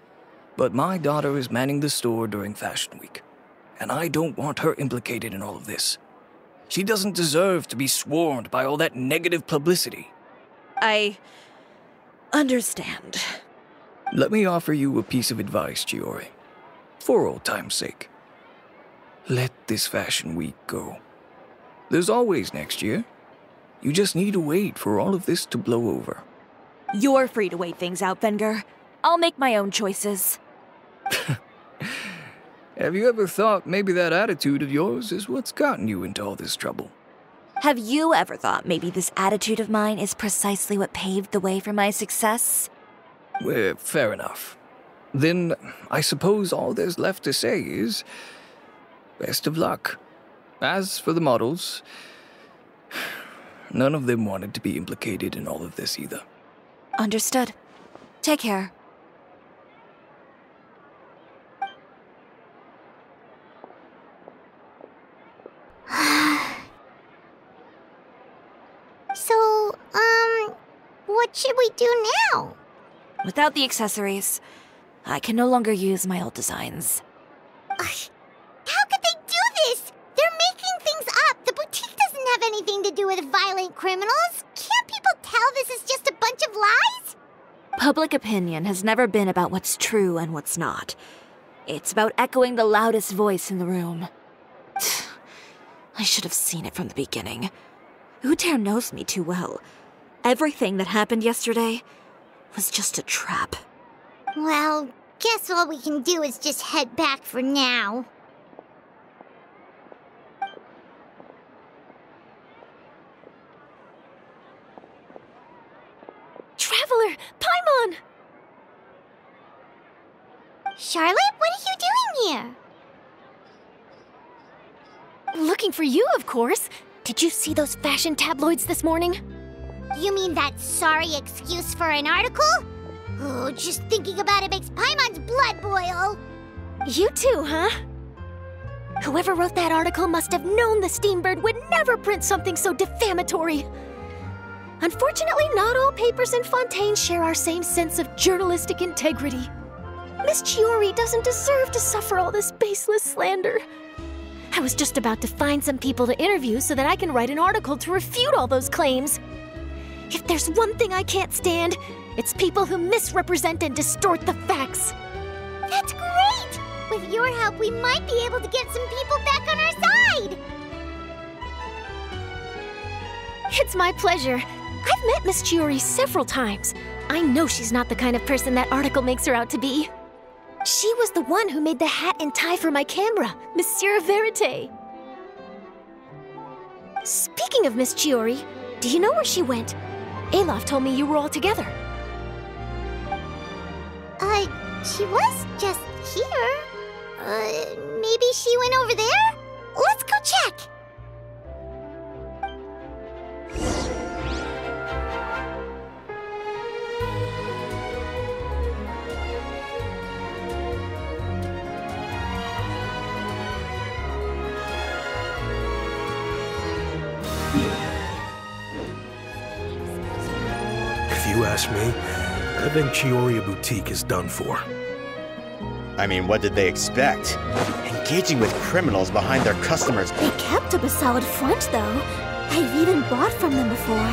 but my daughter is manning the store during Fashion Week, and I don't want her implicated in all of this. She doesn't deserve to be swarmed by all that negative publicity. I understand. Let me offer you a piece of advice, Chiori. For old time's sake, let this Fashion Week go. There's always next year. You just need to wait for all of this to blow over. You're free to wait things out, Venger. I'll make my own choices. Have you ever thought maybe that attitude of yours is what's gotten you into all this trouble? Have you ever thought maybe this attitude of mine is precisely what paved the way for my success? Well, fair enough. Then, I suppose all there's left to say is, best of luck. As for the models, none of them wanted to be implicated in all of this either. Understood. Take care. So, what should we do now? Without the accessories, I can no longer use my old designs. How could they do this? They're making things up. The boutique doesn't have anything to do with violent criminals. Can't people tell this is just a bunch of lies? Public opinion has never been about what's true and what's not. It's about echoing the loudest voice in the room. I should have seen it from the beginning. Uter knows me too well. Everything that happened yesterday was just a trap. Well, guess all we can do is just head back for now. Traveler! Paimon! Charlotte, what are you doing here? Looking for you, of course. Did you see those fashion tabloids this morning? You mean that sorry excuse for an article? Oh, just thinking about it makes Paimon's blood boil! You too, huh? Whoever wrote that article must have known the Steambird would never print something so defamatory. Unfortunately, not all papers in Fontaine share our same sense of journalistic integrity. Miss Chiori doesn't deserve to suffer all this baseless slander. I was just about to find some people to interview so that I can write an article to refute all those claims. If there's one thing I can't stand, it's people who misrepresent and distort the facts. That's great! With your help, we might be able to get some people back on our side! It's my pleasure. I've met Miss Chiori several times. I know she's not the kind of person that article makes her out to be. She was the one who made the hat and tie for my camera, Monsieur Verite. Speaking of Miss Chiori, do you know where she went? Aalof told me you were all together. She was just here. Maybe she went over there? Let's go check! If you ask me, I think Chiori Boutique is done for. I mean, what did they expect? Engaging with criminals behind their customers. They kept up a solid front, though. I've even bought from them before.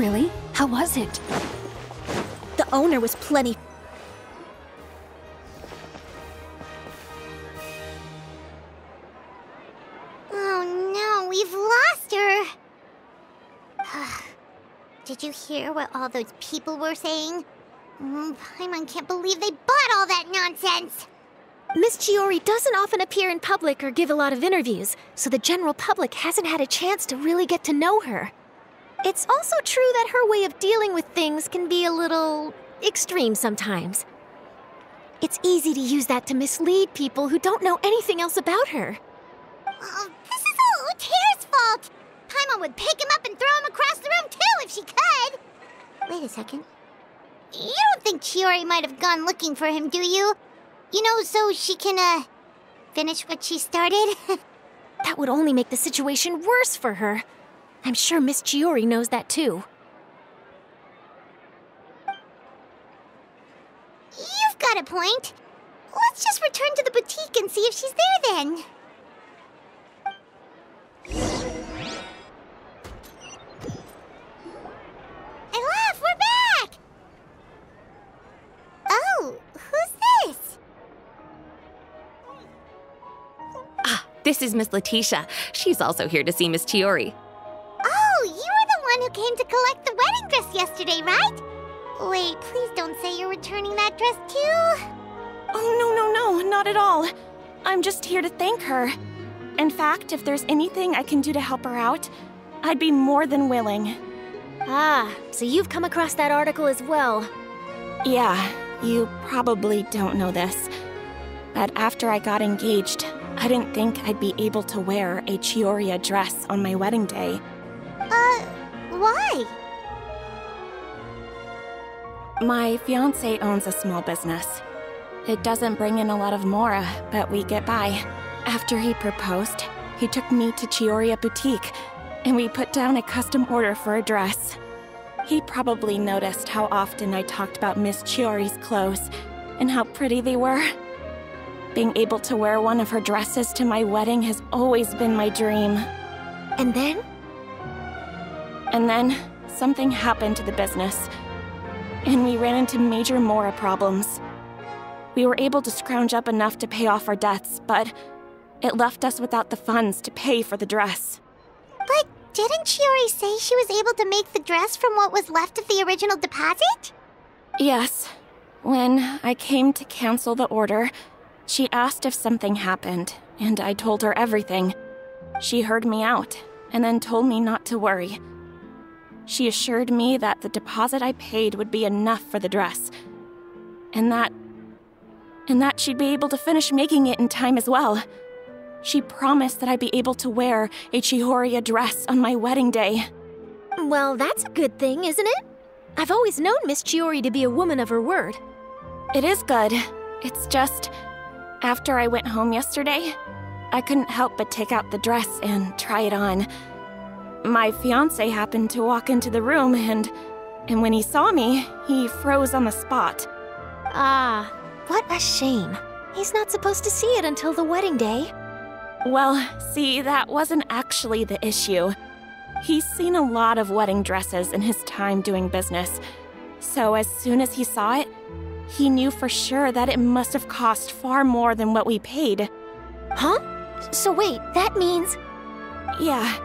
Really? How was it? The owner was plenty. Oh no, we've lost her! Did you hear what all those people were saying? Paimon can't believe they bought all that nonsense! Miss Chiori doesn't often appear in public or give a lot of interviews, so the general public hasn't had a chance to really get to know her. It's also true that her way of dealing with things can be a little extreme sometimes. It's easy to use that to mislead people who don't know anything else about her. Oh, this is all Uter's fault! Paimon would pick him up and throw him across the room too if she could! Wait a second. You don't think Chiori might have gone looking for him, do you? You know, so she can, finish what she started? That would only make the situation worse for her. I'm sure Miss Chiori knows that, too. You've got a point. Let's just return to the boutique and see if she's there, then. Aalof, we're back! Oh, who's this? Ah, this is Miss Leticia. She's also here to see Miss Chiori. Oh, you were the one who came to collect the wedding dress yesterday, right? Wait, please don't say you're returning that dress too. Oh, no, not at all. I'm just here to thank her. In fact, if there's anything I can do to help her out, I'd be more than willing. Ah, so you've come across that article as well. Yeah, you probably don't know this, but after I got engaged, I didn't think I'd be able to wear a Chiori dress on my wedding day. Why? My fiancé owns a small business. It doesn't bring in a lot of mora, but we get by. After he proposed, he took me to Chiori Boutique, and we put down a custom order for a dress. He probably noticed how often I talked about Miss Chiori's clothes and how pretty they were. Being able to wear one of her dresses to my wedding has always been my dream. And then? And then, something happened to the business, and we ran into major mora problems. We were able to scrounge up enough to pay off our debts, but it left us without the funds to pay for the dress. But didn't Chiori say she was able to make the dress from what was left of the original deposit? Yes. When I came to cancel the order, she asked if something happened, and I told her everything. She heard me out, and then told me not to worry. She assured me that the deposit I paid would be enough for the dress, and that she'd be able to finish making it in time as well. She promised that I'd be able to wear a Chiori dress on my wedding day. Well, that's a good thing, isn't it? I've always known Miss Chiori to be a woman of her word. It is good. It's just, After I went home yesterday, I couldn't help but take out the dress and try it on. My fiancé happened to walk into the room, and when he saw me, he froze on the spot. Ah, what a shame. He's not supposed to see it until the wedding day. Well, see, that wasn't actually the issue. He's seen a lot of wedding dresses in his time doing business, so as soon as he saw it, he knew for sure that it must have cost far more than what we paid. Huh? So wait, that means... Yeah.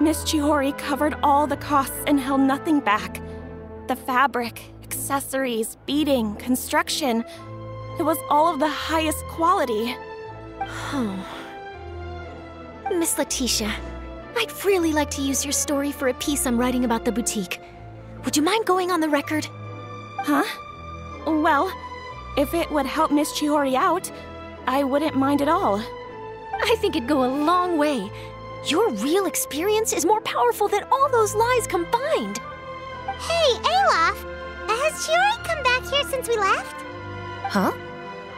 Miss Chiori covered all the costs and held nothing back. The fabric, accessories, beading, construction... It was all of the highest quality. Miss Leticia, I'd really like to use your story for a piece I'm writing about the boutique. Would you mind going on the record? Huh? Well, if it would help Miss Chiori out, I wouldn't mind at all. I think it'd go a long way. Your real experience is more powerful than all those lies combined. Hey, Aalof! Has Chiori come back here since we left? Huh?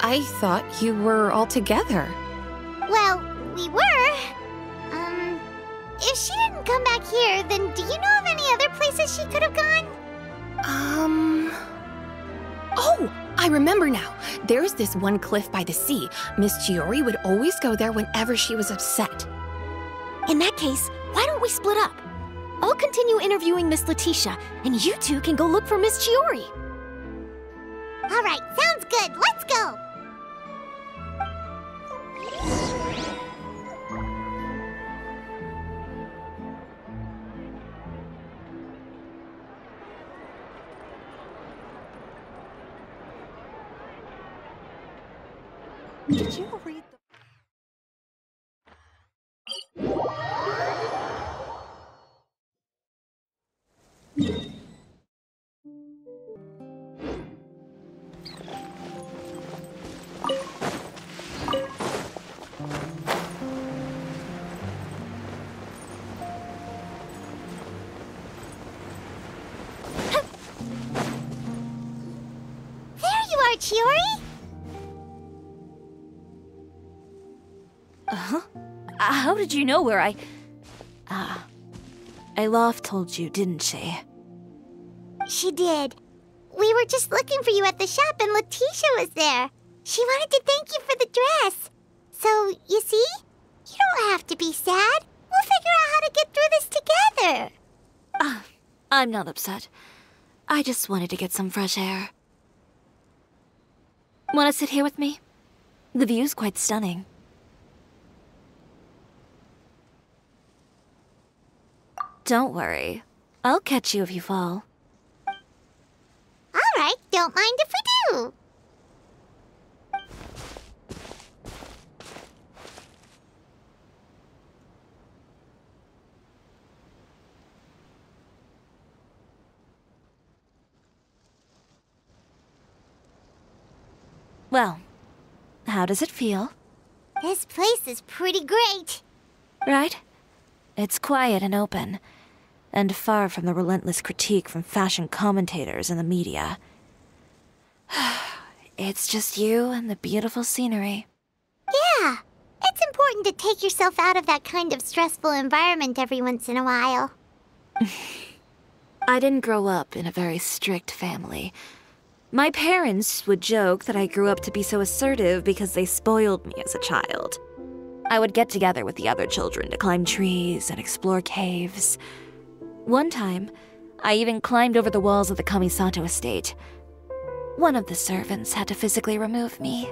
I thought you were all together. Well, we were. If she didn't come back here, then do you know of any other places she could have gone? Oh, I remember now. There's this one cliff by the sea. Miss Chiori would always go there whenever she was upset. In that case, why don't we split up? I'll continue interviewing Miss Leticia, and you two can go look for Miss Chiori. All right, sounds good. Let's go. Did you read the... Chiori? Uh-huh. How did you know where I... Aalof told you, didn't she? She did. We were just looking for you at the shop and Leticia was there. She wanted to thank you for the dress. So, you see? You don't have to be sad. We'll figure out how to get through this together. I'm not upset. I just wanted to get some fresh air. Wanna sit here with me? The view's quite stunning. Don't worry. I'll catch you if you fall. Alright, don't mind if we do! Well, how does it feel? This place is pretty great. Right? It's quiet and open, and far from the relentless critique from fashion commentators and the media. It's just you and the beautiful scenery. Yeah, it's important to take yourself out of that kind of stressful environment every once in a while. I didn't grow up in a very strict family. My parents would joke that I grew up to be so assertive because they spoiled me as a child. I would get together with the other children to climb trees and explore caves. One time, I even climbed over the walls of the Kamisato estate. One of the servants had to physically remove me.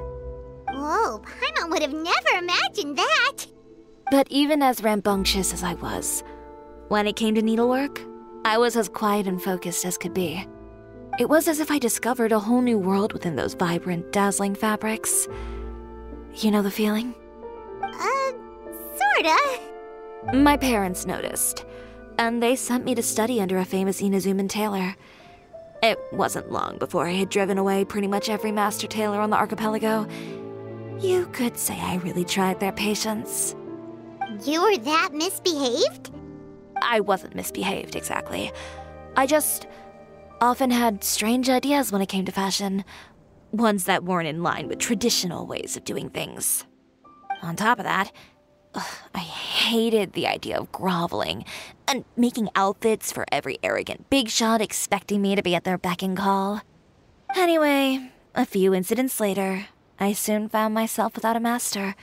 Whoa, Paimon would have never imagined that! But even as rambunctious as I was, when it came to needlework, I was as quiet and focused as could be. It was as if I discovered a whole new world within those vibrant, dazzling fabrics. You know the feeling? Sorta. My parents noticed, and they sent me to study under a famous Inazuman tailor. It wasn't long before I had driven away pretty much every master tailor on the archipelago. You could say I really tried their patience. You were that misbehaved? I wasn't misbehaved, exactly. I just... often had strange ideas when it came to fashion, ones that weren't in line with traditional ways of doing things. On top of that, I hated the idea of groveling and making outfits for every arrogant big shot expecting me to be at their beck and call. Anyway, a few incidents later, I soon found myself without a master.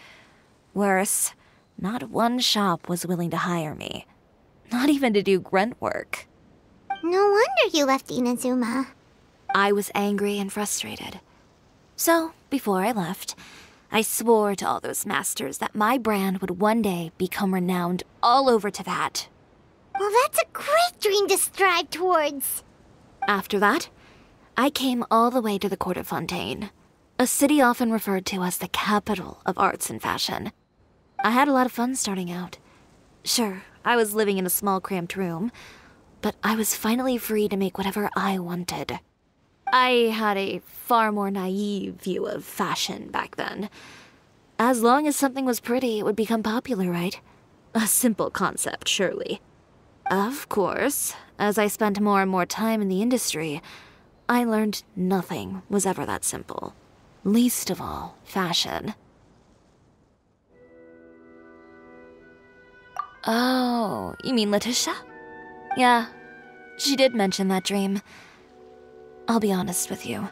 Worse, not one shop was willing to hire me. Not even to do grunt work. No wonder you left Inazuma. I was angry and frustrated. So, before I left, I swore to all those masters that my brand would one day become renowned all over Teyvat. Well, that's a great dream to strive towards. After that, I came all the way to the Court of Fontaine, a city often referred to as the capital of arts and fashion. I had a lot of fun starting out. Sure, I was living in a small cramped room, but I was finally free to make whatever I wanted. I had a far more naive view of fashion back then. As long as something was pretty, it would become popular, right? A simple concept, surely. Of course, as I spent more and more time in the industry, I learned nothing was ever that simple. Least of all, fashion. Oh, you mean Leticia? Yeah, she did mention that dream. I'll be honest with you.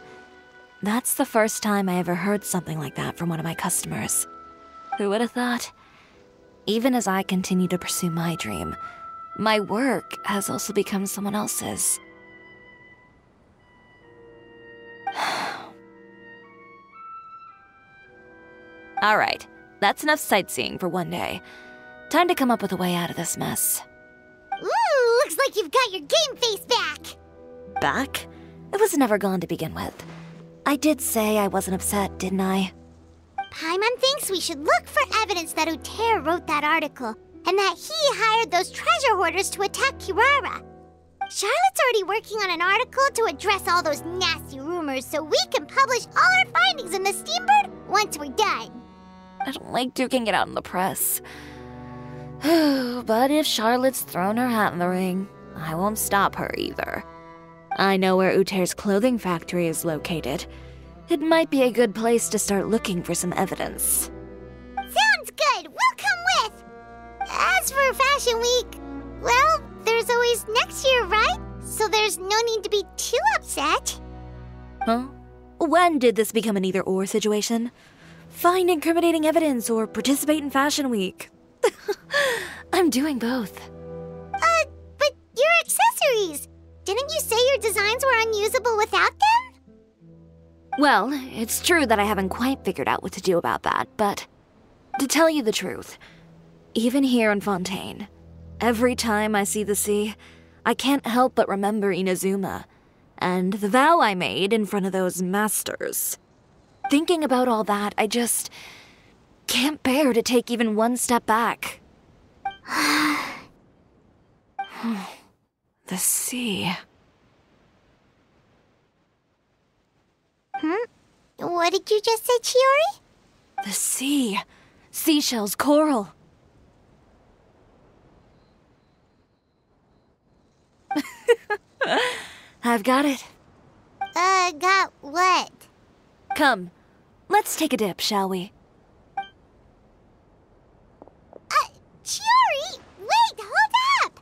That's the first time I ever heard something like that from one of my customers. Who would have thought? Even as I continue to pursue my dream, my work has also become someone else's. All right, that's enough sightseeing for one day. Time to come up with a way out of this mess. Ooh, looks like you've got your game face back! Back? It was never gone to begin with. I did say I wasn't upset, didn't I? Paimon thinks we should look for evidence that Uter wrote that article, and that he hired those treasure hoarders to attack Kirara. Charlotte's already working on an article to address all those nasty rumors so we can publish all our findings in the Steambird once we're done. I don't like duking it out in the press. But if Charlotte's thrown her hat in the ring, I won't stop her either. I know where Uter's clothing factory is located. It might be a good place to start looking for some evidence. Sounds good! We'll come with! As for Fashion Week, well, there's always next year, right? So there's no need to be too upset. Huh? When did this become an either-or situation? Find incriminating evidence or participate in Fashion Week. I'm doing both. But your accessories! Didn't you say your designs were unusable without them? Well, it's true that I haven't quite figured out what to do about that, but to tell you the truth, even here in Fontaine, every time I see the sea, I can't help but remember Inazuma and the vow I made in front of those masters. Thinking about all that, I just can't bear to take even one step back. The sea. Hmm? What did you just say, Chiori? The sea. Seashells, coral. I've got it. Got what? Come, let's take a dip, shall we? Chiori! Wait, hold up!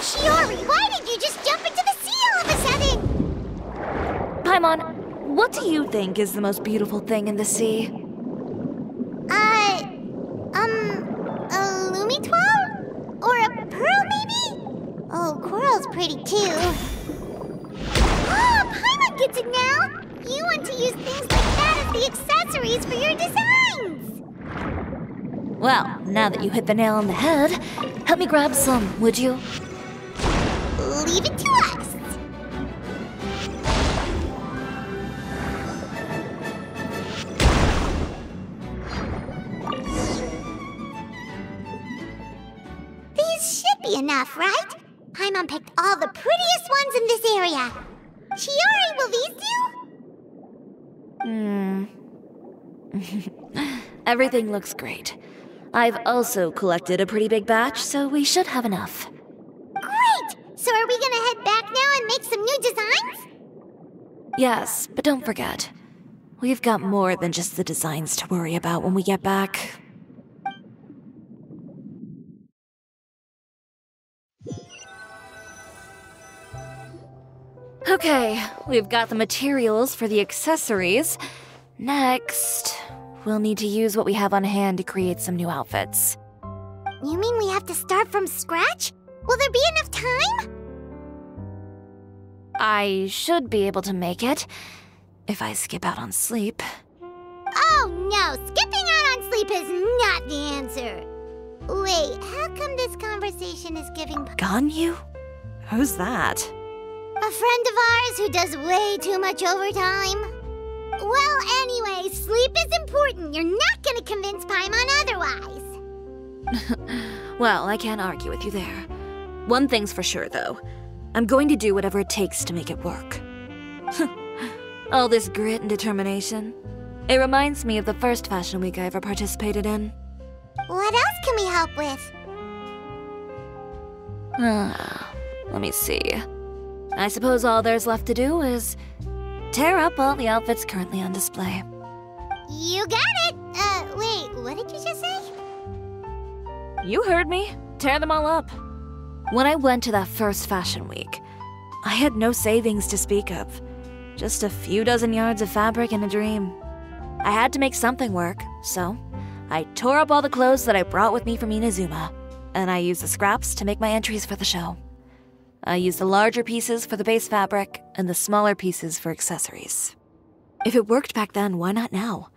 Chiori, why did you just jump into the sea all of a sudden? Paimon, what do you think is the most beautiful thing in the sea? A lumitwal? Or a pearl, maybe? Oh, coral's pretty, too. Oh, Paimon gets it now! You want to use things like that as the accessories for your designs! Well, now that you hit the nail on the head, help me grab some, would you? Leave it to us! easy enough, right? Paimon picked all the prettiest ones in this area. Chiori, will these do? Everything looks great. I've also collected a pretty big batch, so we should have enough. Great! So are we gonna head back now and make some new designs? Yes, but don't forget, we've got more than just the designs to worry about when we get back. Okay, we've got the materials for the accessories. Next, we'll need to use what we have on hand to create some new outfits. You mean we have to start from scratch? Will there be enough time? I should be able to make it, if I skip out on sleep. Oh no, skipping out on sleep is not the answer. Wait, how come this conversation is giving... Gun you? Who's that? A friend of ours who does way too much overtime. Well, anyway, sleep is important. You're not gonna convince Paimon otherwise. Well, I can't argue with you there. One thing's for sure, though. I'm going to do whatever it takes to make it work. All this grit and determination. It reminds me of the first fashion week I ever participated in. What else can we help with? Let me see. I suppose all there's left to do is... tear up all the outfits currently on display. You got it! Wait, what did you just say? You heard me. Tear them all up. When I went to that first fashion week, I had no savings to speak of. Just a few dozen yards of fabric and a dream. I had to make something work, so I tore up all the clothes that I brought with me from Inazuma, and I used the scraps to make my entries for the show. I used the larger pieces for the base fabric, and the smaller pieces for accessories. If it worked back then, why not now?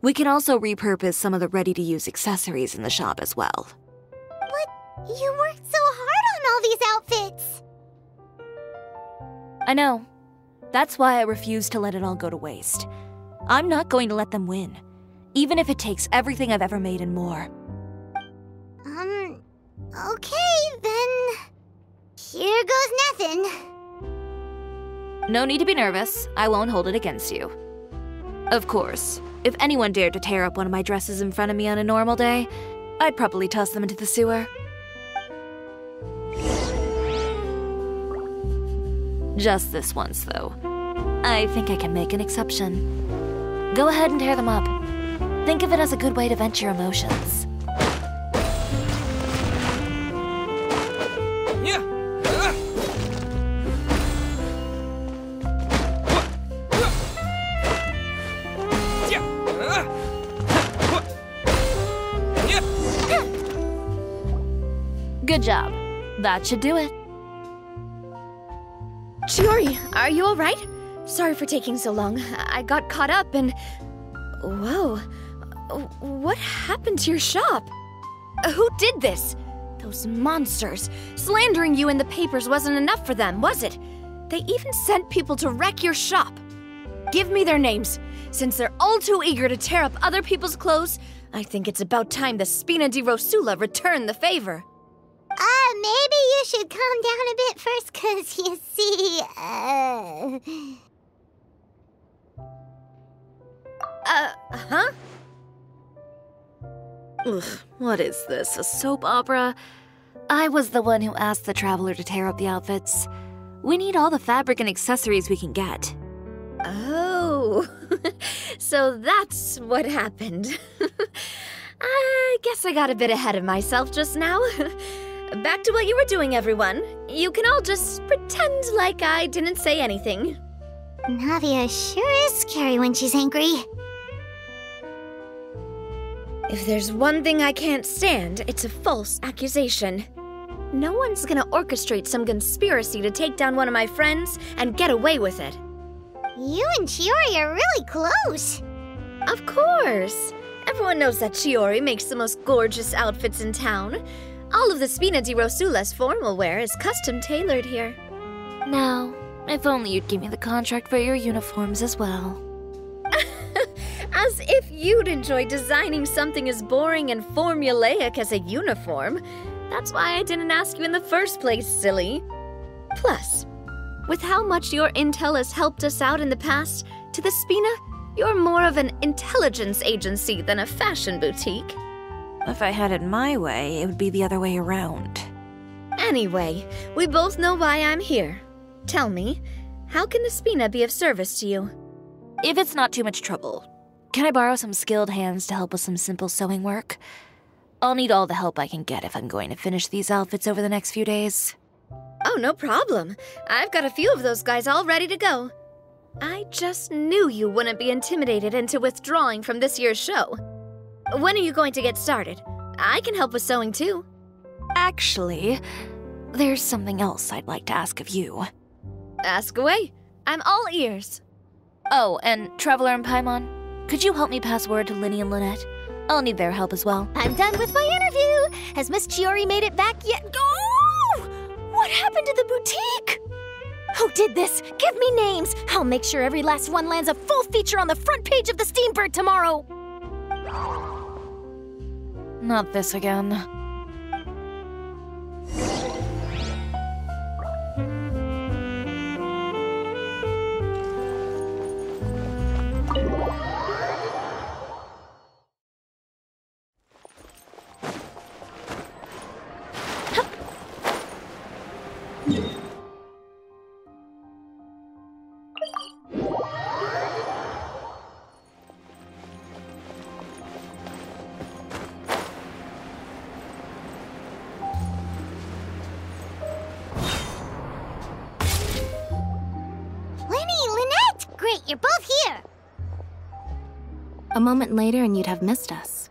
We can also repurpose some of the ready-to-use accessories in the shop as well. But you worked so hard on all these outfits! I know. That's why I refuse to let it all go to waste. I'm not going to let them win, even if it takes everything I've ever made and more. Okay, then... here goes nothing. No need to be nervous. I won't hold it against you. Of course, if anyone dared to tear up one of my dresses in front of me on a normal day, I'd probably toss them into the sewer. Just this once, though. I think I can make an exception. Go ahead and tear them up. Think of it as a good way to vent your emotions. Good job. That should do it. Chiori, are you alright? Sorry for taking so long. I got caught up and... whoa. What happened to your shop? Who did this? Those monsters. Slandering you in the papers wasn't enough for them, was it? They even sent people to wreck your shop. Give me their names. Since they're all too eager to tear up other people's clothes, I think it's about time the Spina di Rosula returned the favor. Maybe you should calm down a bit first, 'cause you see, huh? Ugh, what is this, a soap opera? I was the one who asked the traveler to tear up the outfits. We need all the fabric and accessories we can get. Oh, so that's what happened. I guess I got a bit ahead of myself just now. Back to what you were doing, everyone. You can all just pretend like I didn't say anything. Navia sure is scary when she's angry. If there's one thing I can't stand, it's a false accusation. No one's gonna orchestrate some conspiracy to take down one of my friends and get away with it. You and Chiori are really close. Of course. Everyone knows that Chiori makes the most gorgeous outfits in town. All of the Spina di Rosula's formal wear is custom-tailored here. Now, if only you'd give me the contract for your uniforms as well. As if you'd enjoy designing something as boring and formulaic as a uniform. That's why I didn't ask you in the first place, silly. Plus, with how much your intel has helped us out in the past, to the Spina, you're more of an intelligence agency than a fashion boutique. If I had it my way, it would be the other way around. Anyway, we both know why I'm here. Tell me, how can the Spina be of service to you? If it's not too much trouble, can I borrow some skilled hands to help with some simple sewing work? I'll need all the help I can get if I'm going to finish these outfits over the next few days. Oh, no problem. I've got a few of those guys all ready to go. I just knew you wouldn't be intimidated into withdrawing from this year's show. When are you going to get started? I can help with sewing too. Actually, there's something else I'd like to ask of you. Ask away. I'm all ears. Oh, and Traveler and Paimon, could you help me pass word to Lynney and Lynette? I'll need their help as well. I'm done with my interview. Has Miss Chiori made it back yet? What happened to the boutique? Who did this? Give me names. I'll make sure every last one lands a full feature on the front page of the Steambird tomorrow. Not this again. A moment later and you'd have missed us.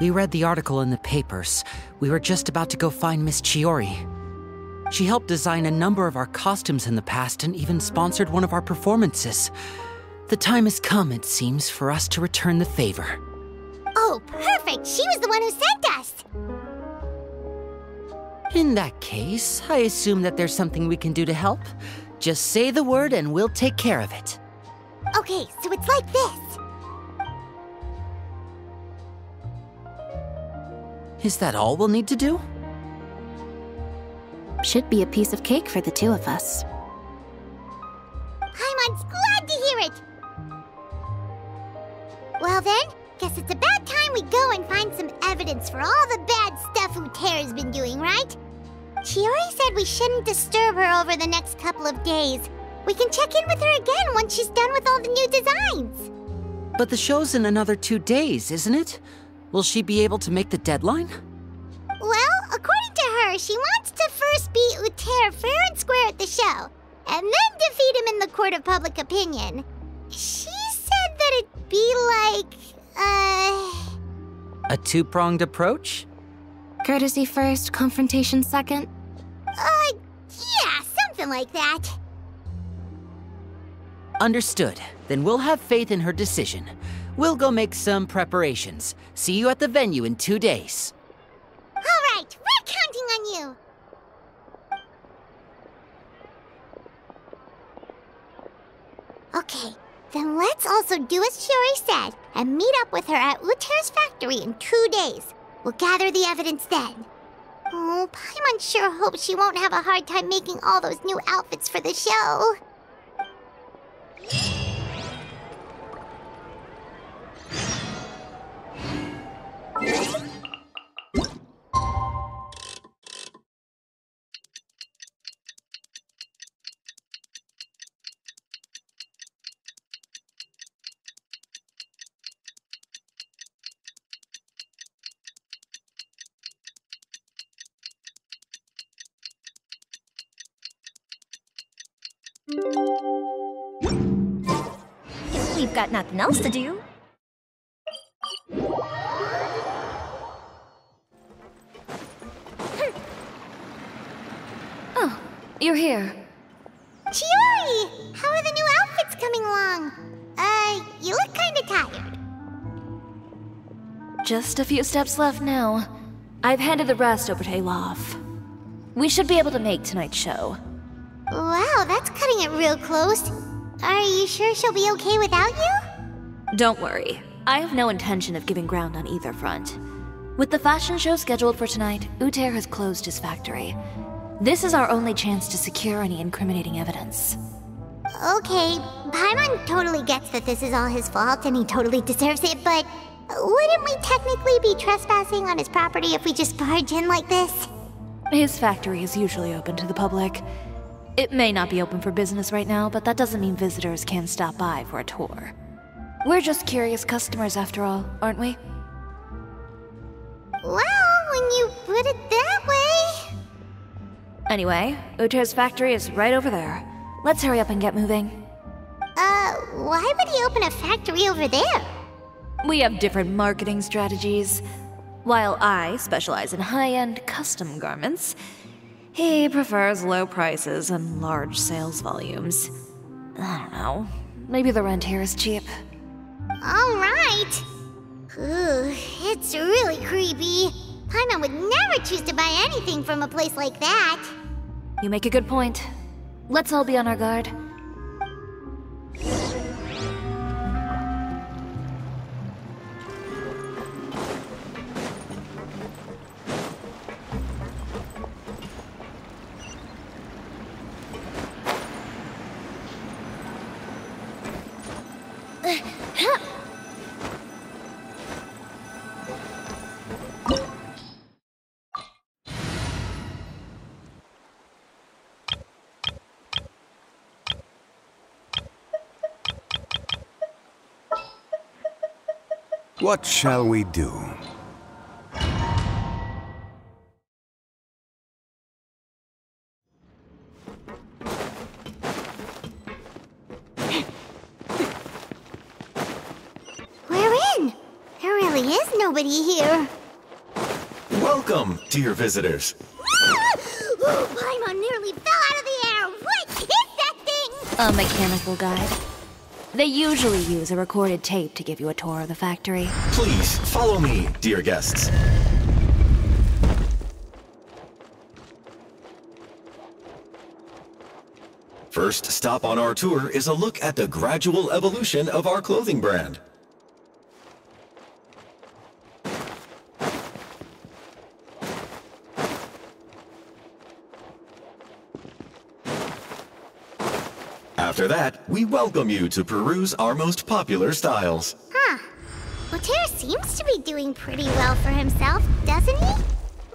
You read the article in the papers. We were just about to go find Miss Chiori. She helped design a number of our costumes in the past and even sponsored one of our performances. The time has come, it seems, for us to return the favor. Oh, perfect! She was the one who sent us! In that case, I assume that there's something we can do to help. Just say the word and we'll take care of it. Okay, so it's like this. Is that all we'll need to do? Should be a piece of cake for the two of us. Paimon's glad to hear it! Well then, guess it's about time we go and find some evidence for all the bad stuff Uter's been doing, right? Chiori said we shouldn't disturb her over the next couple of days. We can check in with her again once she's done with all the new designs. But the show's in another 2 days, isn't it? Will she be able to make the deadline? Well, according to her, she wants to first beat Uter fair and square at the show, and then defeat him in the court of public opinion. She said that it'd be like, a two-pronged approach? Courtesy first, confrontation second? Yeah, something like that. Understood. Then we'll have faith in her decision. We'll go make some preparations. See you at the venue in 2 days. All right, we're counting on you! Okay, then let's also do as Chiori said and meet up with her at Uter's factory in 2 days. We'll gather the evidence then. Oh, Paimon sure hopes she won't have a hard time making all those new outfits for the show. We've got nothing else to do. Oh, you're here. Chiori! How are the new outfits coming along? You look kinda tired. Just a few steps left now. I've handed the rest over to Aalof. We should be able to make tonight's show. Wow, that's cutting it real close. Are you sure she'll be okay without you? Don't worry. I have no intention of giving ground on either front. With the fashion show scheduled for tonight, Uter has closed his factory. This is our only chance to secure any incriminating evidence. Okay, Paimon totally gets that this is all his fault and he totally deserves it, but wouldn't we technically be trespassing on his property if we just barge in like this? His factory is usually open to the public. It may not be open for business right now, but that doesn't mean visitors can't stop by for a tour. We're just curious customers after all, aren't we? Well, when you put it that way... Anyway, Uter's factory is right over there. Let's hurry up and get moving. Why would he open a factory over there? We have different marketing strategies. While I specialize in high-end custom garments, he prefers low prices and large sales volumes. I don't know. Maybe the rent here is cheap. All right. Ooh, it's really creepy. Paimon would never choose to buy anything from a place like that. You make a good point. Let's all be on our guard. What shall we do? We're in! There really is nobody here. Welcome, dear visitors. Oh, Paimon nearly fell out of the air! What is that thing? A mechanical guide. They usually use a recorded tape to give you a tour of the factory. Please, follow me, dear guests. First stop on our tour is a look at the gradual evolution of our clothing brand. After that, we welcome you to peruse our most popular styles. Huh. Uter seems to be doing pretty well for himself, doesn't he?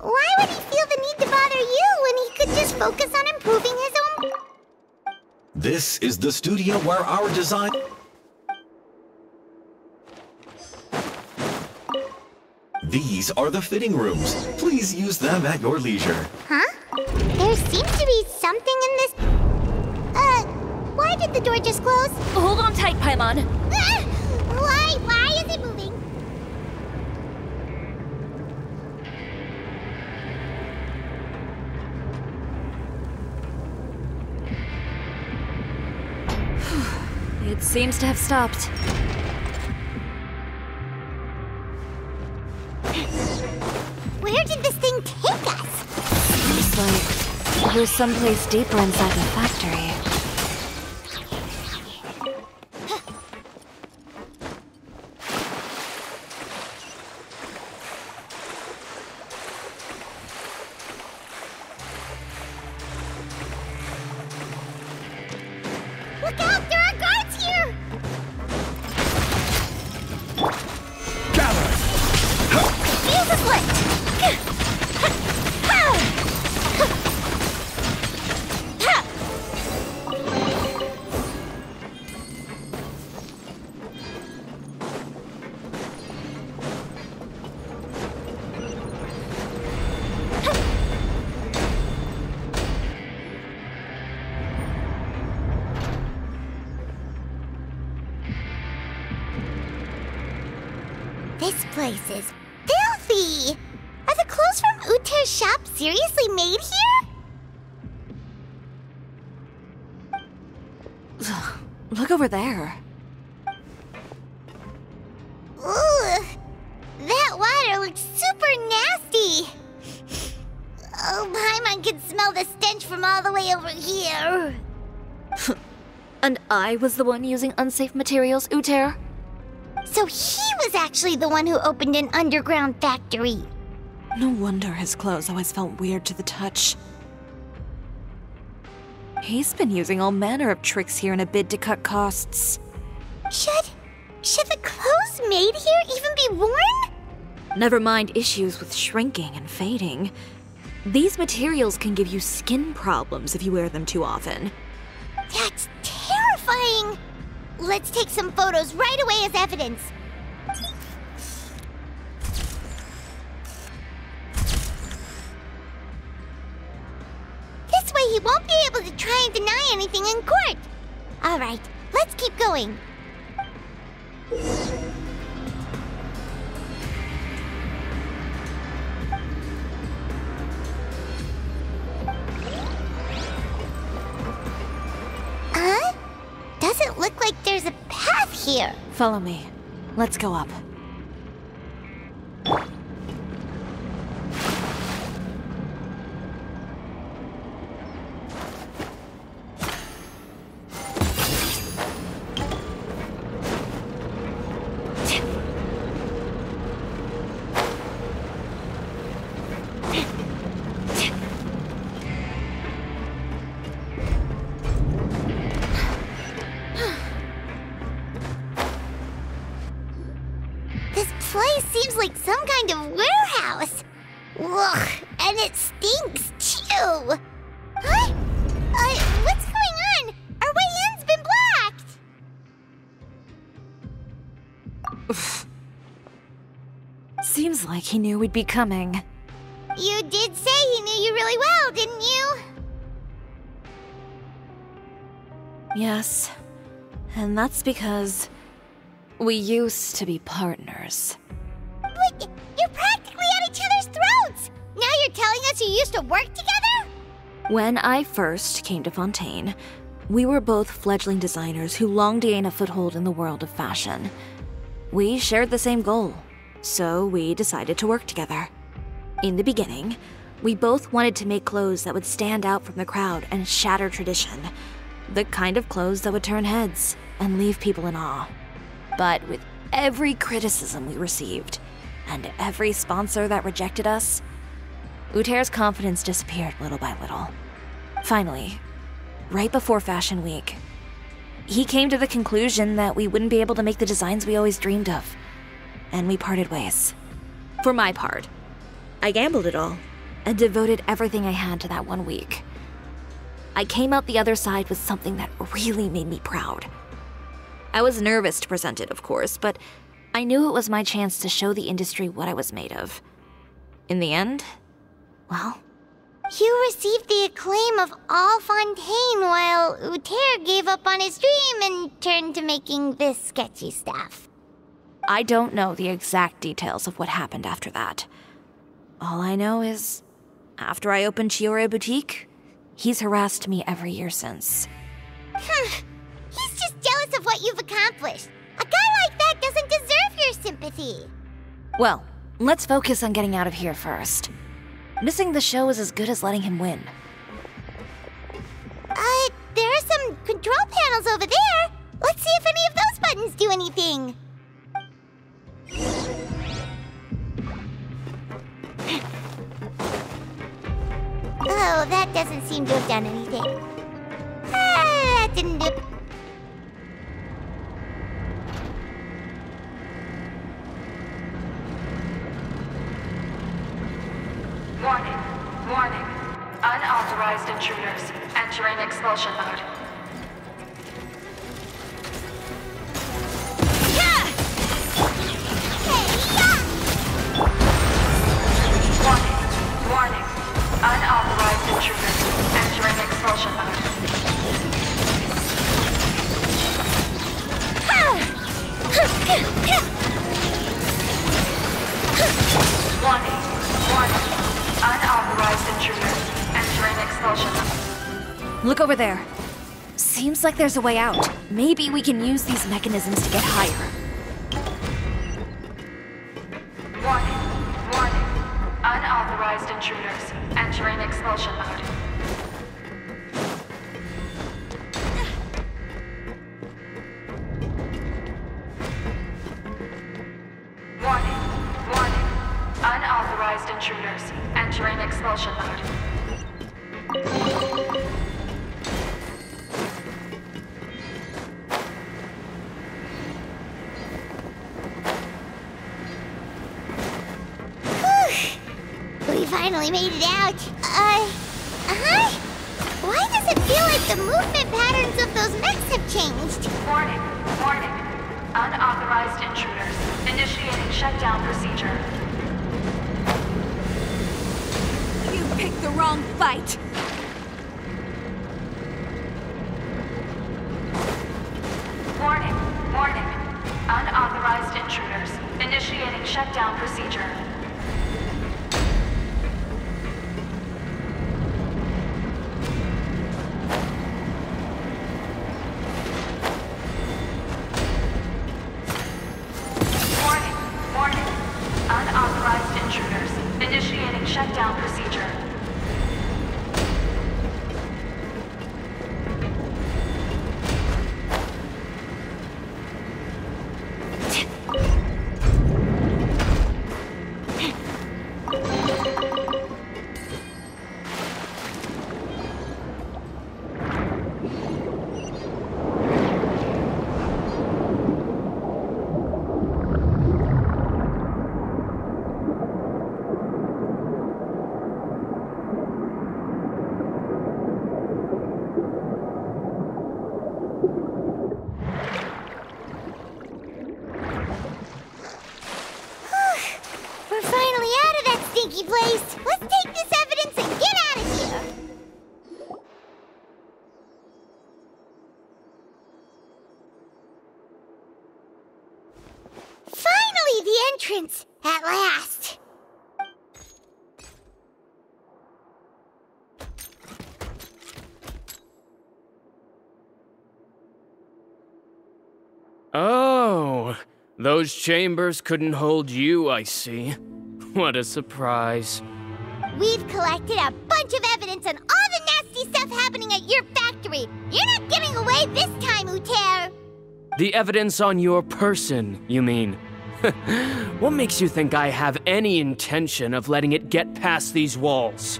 Why would he feel the need to bother you when he could just focus on improving his own... This is the studio where our design... These are the fitting rooms. Please use them at your leisure. Huh? There seems to be something in this... Why did the door just close? Hold on tight, Paimon. Ah! Why is it moving? It seems to have stopped. Where did this thing take us? Seems like we're someplace deeper inside the factory. I was the one using unsafe materials, Uter. So he was actually the one who opened an underground factory. No wonder his clothes always felt weird to the touch. He's been using all manner of tricks here in a bid to cut costs. Should the clothes made here even be worn? Never mind issues with shrinking and fading. These materials can give you skin problems if you wear them too often. That's terrifying! Let's take some photos right away as evidence. This way he won't be able to try and deny anything in court. All right, let's keep going. Huh? Doesn't look like there's a path here. Follow me. Let's go up. He knew we'd be coming. You did say he knew you really well, didn't you? Yes. And that's because we used to be partners. But you're practically at each other's throats! Now you're telling us you used to work together? When I first came to Fontaine, we were both fledgling designers who longed to gain a foothold in the world of fashion. We shared the same goal. So we decided to work together. In the beginning, we both wanted to make clothes that would stand out from the crowd and shatter tradition. The kind of clothes that would turn heads and leave people in awe. But with every criticism we received, and every sponsor that rejected us, Uter's confidence disappeared little by little. Finally, right before Fashion Week, he came to the conclusion that we wouldn't be able to make the designs we always dreamed of. And we parted ways. For my part, I gambled it all and devoted everything I had to that one week. I came out the other side with something that really made me proud. I was nervous to present it, of course, but I knew it was my chance to show the industry what I was made of. In the end, well... You received the acclaim of all Fontaine while Uter gave up on his dream and turned to making this sketchy stuff. I don't know the exact details of what happened after that. All I know is, after I opened Chiori Boutique, he's harassed me every year since. He's just jealous of what you've accomplished. A guy like that doesn't deserve your sympathy. Well, let's focus on getting out of here first. Missing the show is as good as letting him win. There are some control panels over there. Let's see if any of those buttons do anything. Oh, that doesn't seem to have done anything. Ah, that didn't do... Warning, warning. Unauthorized intruders entering expulsion mode. Warning, unauthorized intruders entering expulsion mode. Warning, warning, unauthorized intruders entering expulsion mode. Look over there. Seems like there's a way out. Maybe we can use these mechanisms to get higher. Warning. Unauthorized intruders entering expulsion mode. Warning, warning. Unauthorized past intruders. Entering expulsion mode. We finally made it out. Why does it feel like the movement patterns of those mechs have changed? Warning, warning. Unauthorized intruders. Initiating shutdown procedure. You picked the wrong fight. Warning, warning. Unauthorized intruders. Initiating shutdown procedure. At last! Oh, those chambers couldn't hold you, I see. What a surprise. We've collected a bunch of evidence on all the nasty stuff happening at your factory. You're not getting away this time, Uter! The evidence on your person, you mean? What makes you think I have any intention of letting it get past these walls?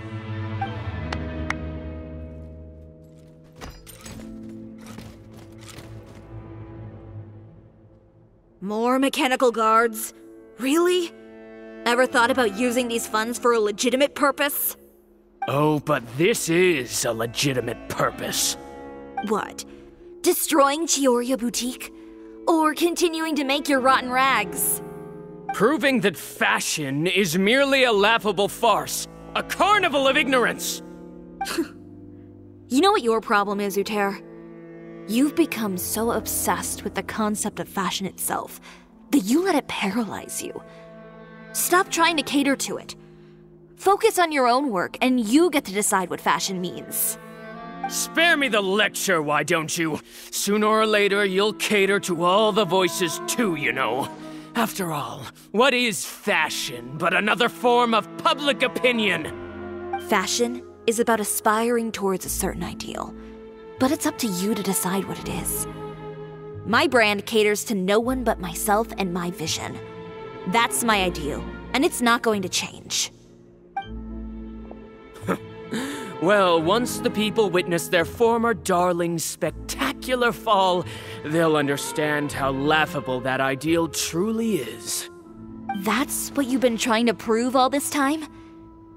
More mechanical guards? Really? Ever thought about using these funds for a legitimate purpose? Oh, but this is a legitimate purpose. What? Destroying Chiori Boutique? Or continuing to make your rotten rags. Proving that fashion is merely a laughable farce, a carnival of ignorance! You know what your problem is, Uter? You've become so obsessed with the concept of fashion itself that you let it paralyze you. Stop trying to cater to it. Focus on your own work, and you get to decide what fashion means. Spare me the lecture, why don't you? Sooner or later, you'll cater to all the voices too, you know. After all, what is fashion but another form of public opinion? Fashion is about aspiring towards a certain ideal, but it's up to you to decide what it is. My brand caters to no one but myself and my vision. That's my ideal, and it's not going to change. Well, once the people witness their former darling's spectacular fall, they'll understand how laughable that ideal truly is. That's what you've been trying to prove all this time?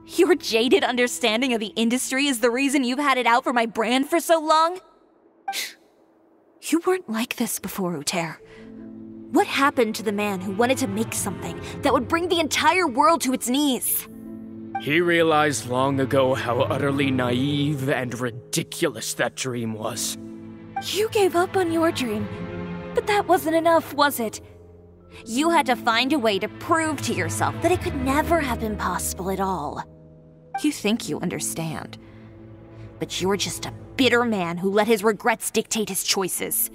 Your jaded understanding of the industry is the reason you've had it out for my brand for so long? You weren't like this before, Uter. What happened to the man who wanted to make something that would bring the entire world to its knees? He realized long ago how utterly naive and ridiculous that dream was. You gave up on your dream, but that wasn't enough, was it? You had to find a way to prove to yourself that it could never have been possible at all. You think you understand, but you're just a bitter man who let his regrets dictate his choices.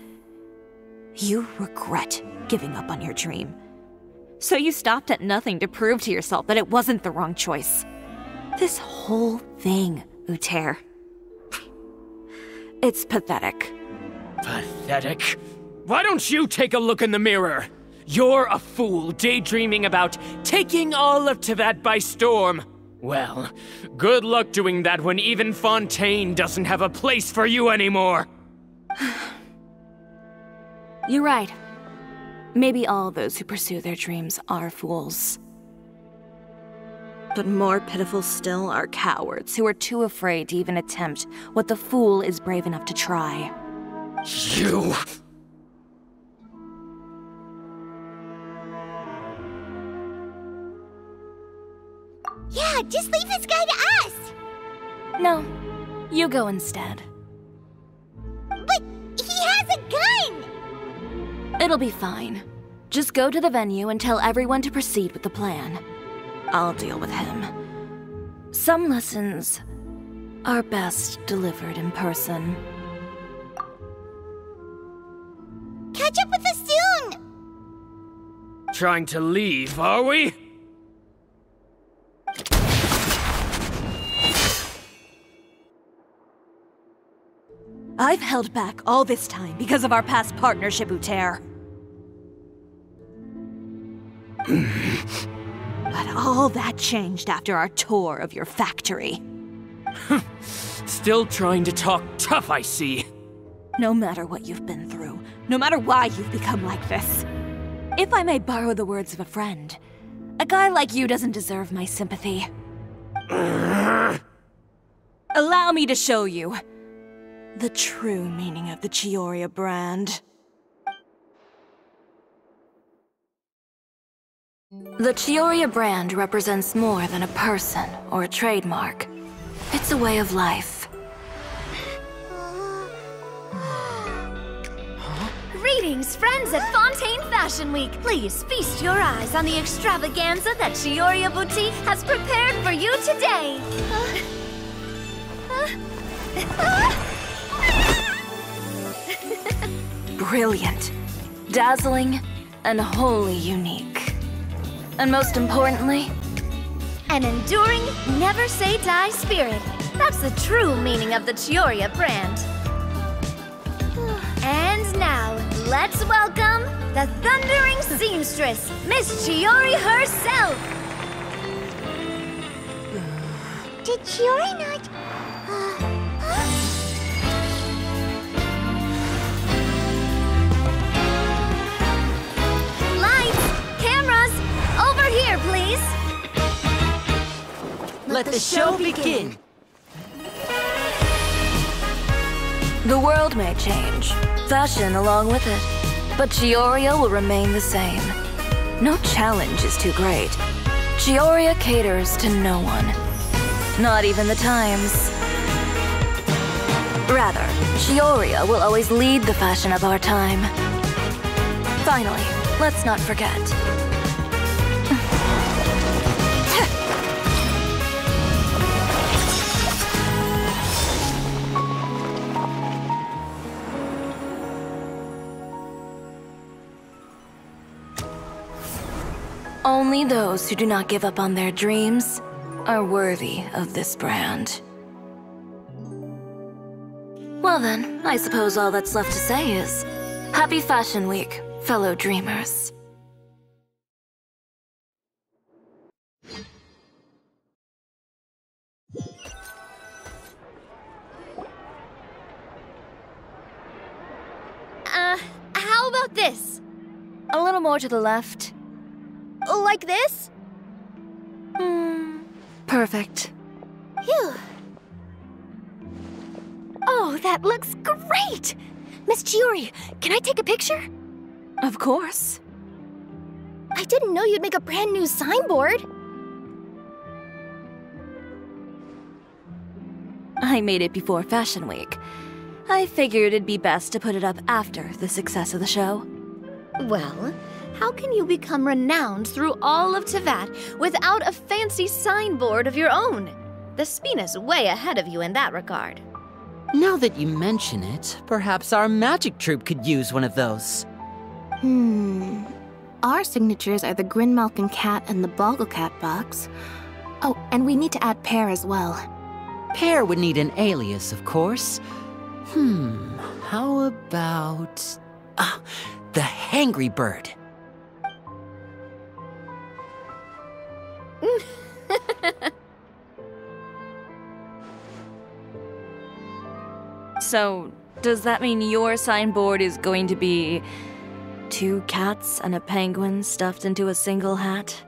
You regret giving up on your dream, so you stopped at nothing to prove to yourself that it wasn't the wrong choice. This whole thing, Uter. It's pathetic. Pathetic? Why don't you take a look in the mirror? You're a fool daydreaming about taking all of Teyvat by storm. Well, good luck doing that when even Fontaine doesn't have a place for you anymore. You're right. Maybe all those who pursue their dreams are fools. But more pitiful still are cowards who are too afraid to even attempt what the fool is brave enough to try. You... Yeah, just leave this guy to us! No, you go instead. But he has a gun! It'll be fine. Just go to the venue and tell everyone to proceed with the plan. I'll deal with him. Some lessons are best delivered in person. Catch up with us soon! Trying to leave, are we? I've held back all this time because of our past partnership, Uter. But all that changed after our tour of your factory. Still trying to talk tough, I see. No matter what you've been through, no matter why you've become like this. If I may borrow the words of a friend, a guy like you doesn't deserve my sympathy. Allow me to show you the true meaning of the Chiori brand. The Chiori brand represents more than a person or a trademark. It's a way of life. Greetings, friends at Fontaine Fashion Week! Please feast your eyes on the extravaganza that Chiori Boutique has prepared for you today! Brilliant, dazzling, and wholly unique. And most importantly, an enduring, never-say-die spirit. That's the true meaning of the Chiori brand. And now, let's welcome the thundering seamstress, Miss Chiori herself! Did Chiori not... Over here, please! Let the show begin! The world may change, fashion along with it, but Chioria will remain the same. No challenge is too great. Chioria caters to no one. Not even the times. Rather, Chioria will always lead the fashion of our time. Finally, let's not forget. Only those who do not give up on their dreams are worthy of this brand. Well then, I suppose all that's left to say is, Happy Fashion Week, fellow dreamers. How about this? A little more to the left. Like this? Perfect. Phew. Oh, that looks great! Miss Chiori, can I take a picture? Of course. I didn't know you'd make a brand new signboard. I made it before Fashion Week. I figured it'd be best to put it up after the success of the show. Well... How can you become renowned through all of Teyvat without a fancy signboard of your own? The Spina's way ahead of you in that regard. Now that you mention it, perhaps our magic troupe could use one of those. Our signatures are the Grinmalkin Cat and the Boggle Cat Box. Oh, and we need to add Pear as well. Pear would need an alias, of course. How about... the Hangry Bird. So, does that mean your signboard is going to be 2 cats and a penguin stuffed into a single hat?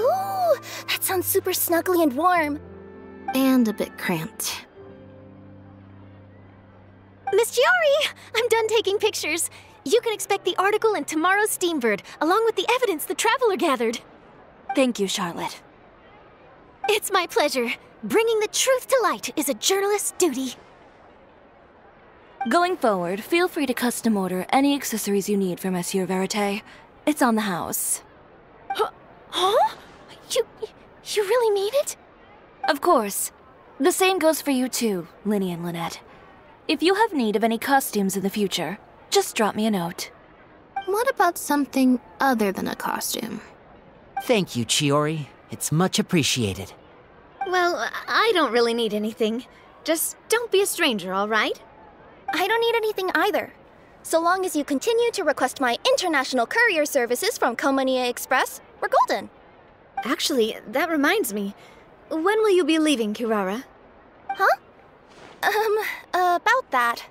Ooh, that sounds super snuggly and warm. And a bit cramped. Miss Chiori! I'm done taking pictures. You can expect the article in tomorrow's Steambird, along with the evidence the Traveler gathered. Thank you, Charlotte. It's my pleasure. Bringing the truth to light is a journalist's duty. Going forward, feel free to custom order any accessories you need for Monsieur Verite. It's on the house. Huh? You really mean it? Of course. The same goes for you too, Lynney and Lynette. If you have need of any costumes in the future, just drop me a note. What about something other than a costume? Thank you, Chiori. It's much appreciated. Well, I don't really need anything. Just don't be a stranger, all right? I don't need anything either. So long as you continue to request my international courier services from Komani Express, we're golden. Actually, that reminds me. When will you be leaving, Kirara? Huh? About that.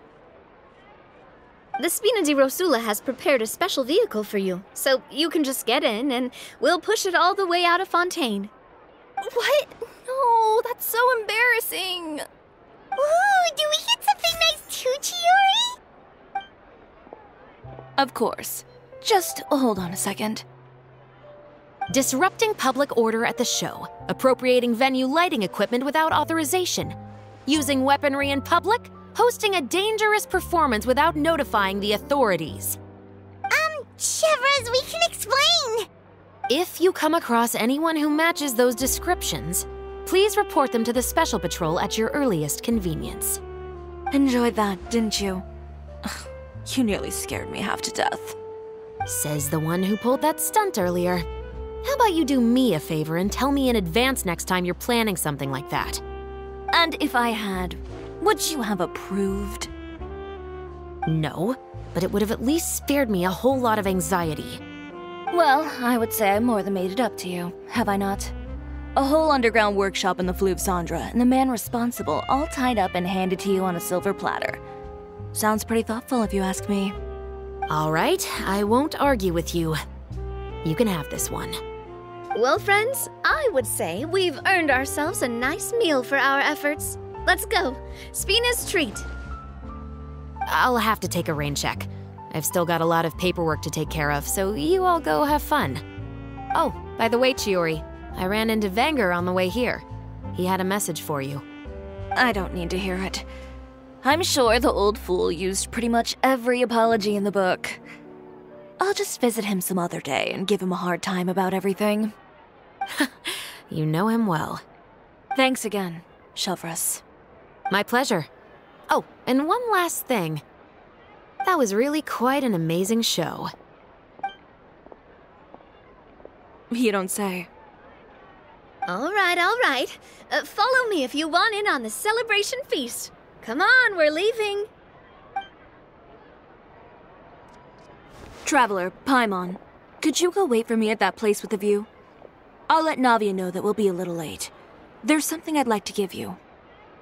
The Spina di Rosula has prepared a special vehicle for you, so you can just get in and we'll push it all the way out of Fontaine. What? No, that's so embarrassing. Ooh, do we get something nice too, Chiori? Of course. Just hold on a second. Disrupting public order at the show. Appropriating venue lighting equipment without authorization. Using weaponry in public, hosting a dangerous performance without notifying the authorities. Chevreuse, we can explain! If you come across anyone who matches those descriptions, please report them to the Special Patrol at your earliest convenience. Enjoyed that, didn't you? Ugh, you nearly scared me half to death. Says the one who pulled that stunt earlier. How about you do me a favor and tell me in advance next time you're planning something like that? And if I had, would you have approved? No, but it would have at least spared me a whole lot of anxiety. Well, I would say I more than made it up to you, have I not? A whole underground workshop in the Fluve Sondra, and the man responsible all tied up and handed to you on a silver platter. Sounds pretty thoughtful if you ask me. All right, I won't argue with you. You can have this one. Well, friends, I would say we've earned ourselves a nice meal for our efforts. Let's go. Spina's treat. I'll have to take a rain check. I've still got a lot of paperwork to take care of, so you all go have fun. Oh, by the way, Chiori, I ran into Venger on the way here. He had a message for you. I don't need to hear it. I'm sure the old fool used pretty much every apology in the book. I'll just visit him some other day and give him a hard time about everything. You know him well. Thanks again, Chevreuse. My pleasure. Oh, and one last thing. That was really quite an amazing show. You don't say. All right, all right. Follow me if you want in on the celebration feast. Come on, we're leaving. Traveler, Paimon, could you go wait for me at that place with the view? I'll let Navia know that we'll be a little late. There's something I'd like to give you.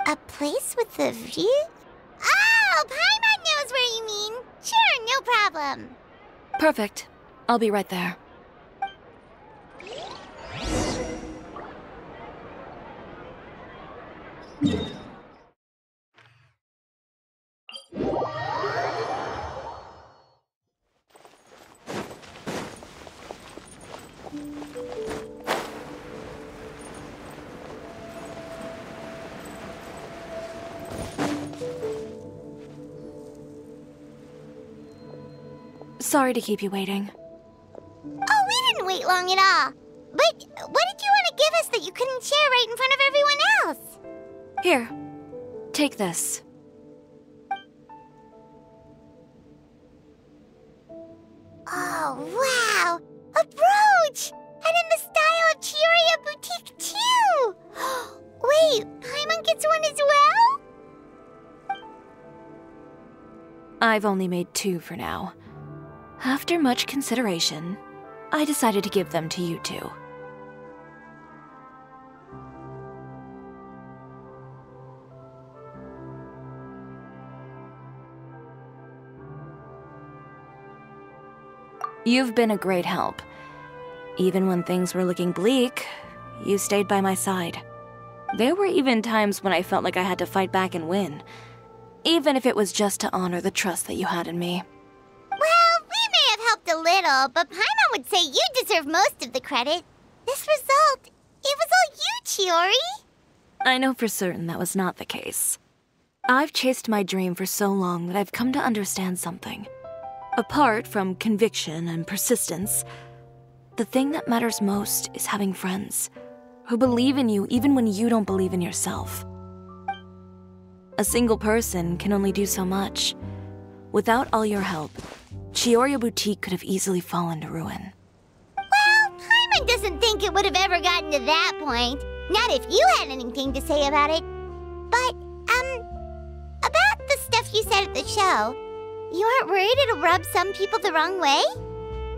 A place with the view? Oh, Paimon knows where you mean. Sure, no problem. Perfect. I'll be right there. Sorry to keep you waiting. Oh, we didn't wait long at all. But what did you want to give us that you couldn't share right in front of everyone else? Here, take this. Oh, wow! A brooch! And in the style of Chiori Boutique, too! Wait, Paimon gets one as well? I've only made 2 for now. After much consideration, I decided to give them to you two. You've been a great help. Even when things were looking bleak, you stayed by my side. There were even times when I felt like I had to fight back and win, even if it was just to honor the trust that you had in me. Well, we may have helped a little, but Paimon would say you deserve most of the credit. This result, it was all you, Chiori! I know for certain that was not the case. I've chased my dream for so long that I've come to understand something. Apart from conviction and persistence, the thing that matters most is having friends who believe in you even when you don't believe in yourself. A single person can only do so much. Without all your help, Chiori Boutique could have easily fallen to ruin. Well, Paimon doesn't think it would have ever gotten to that point. Not if you had anything to say about it. But, about the stuff you said at the show, you aren't worried it'll rub some people the wrong way?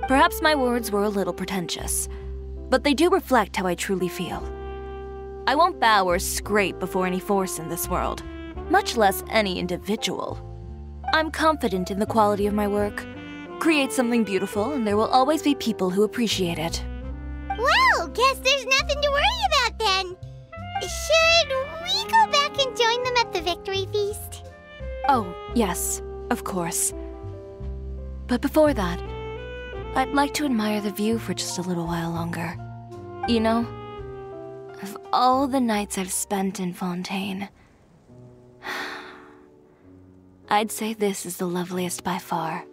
Perhaps my words were a little pretentious, but they do reflect how I truly feel. I won't bow or scrape before any force in this world, much less any individual. I'm confident in the quality of my work. Create something beautiful, and there will always be people who appreciate it. Well, guess there's nothing to worry about then. Should we go back and join them at the victory feast? Oh, yes, of course. But before that, I'd like to admire the view for just a little while longer. You know, of all the nights I've spent in Fontaine, I'd say this is the loveliest by far.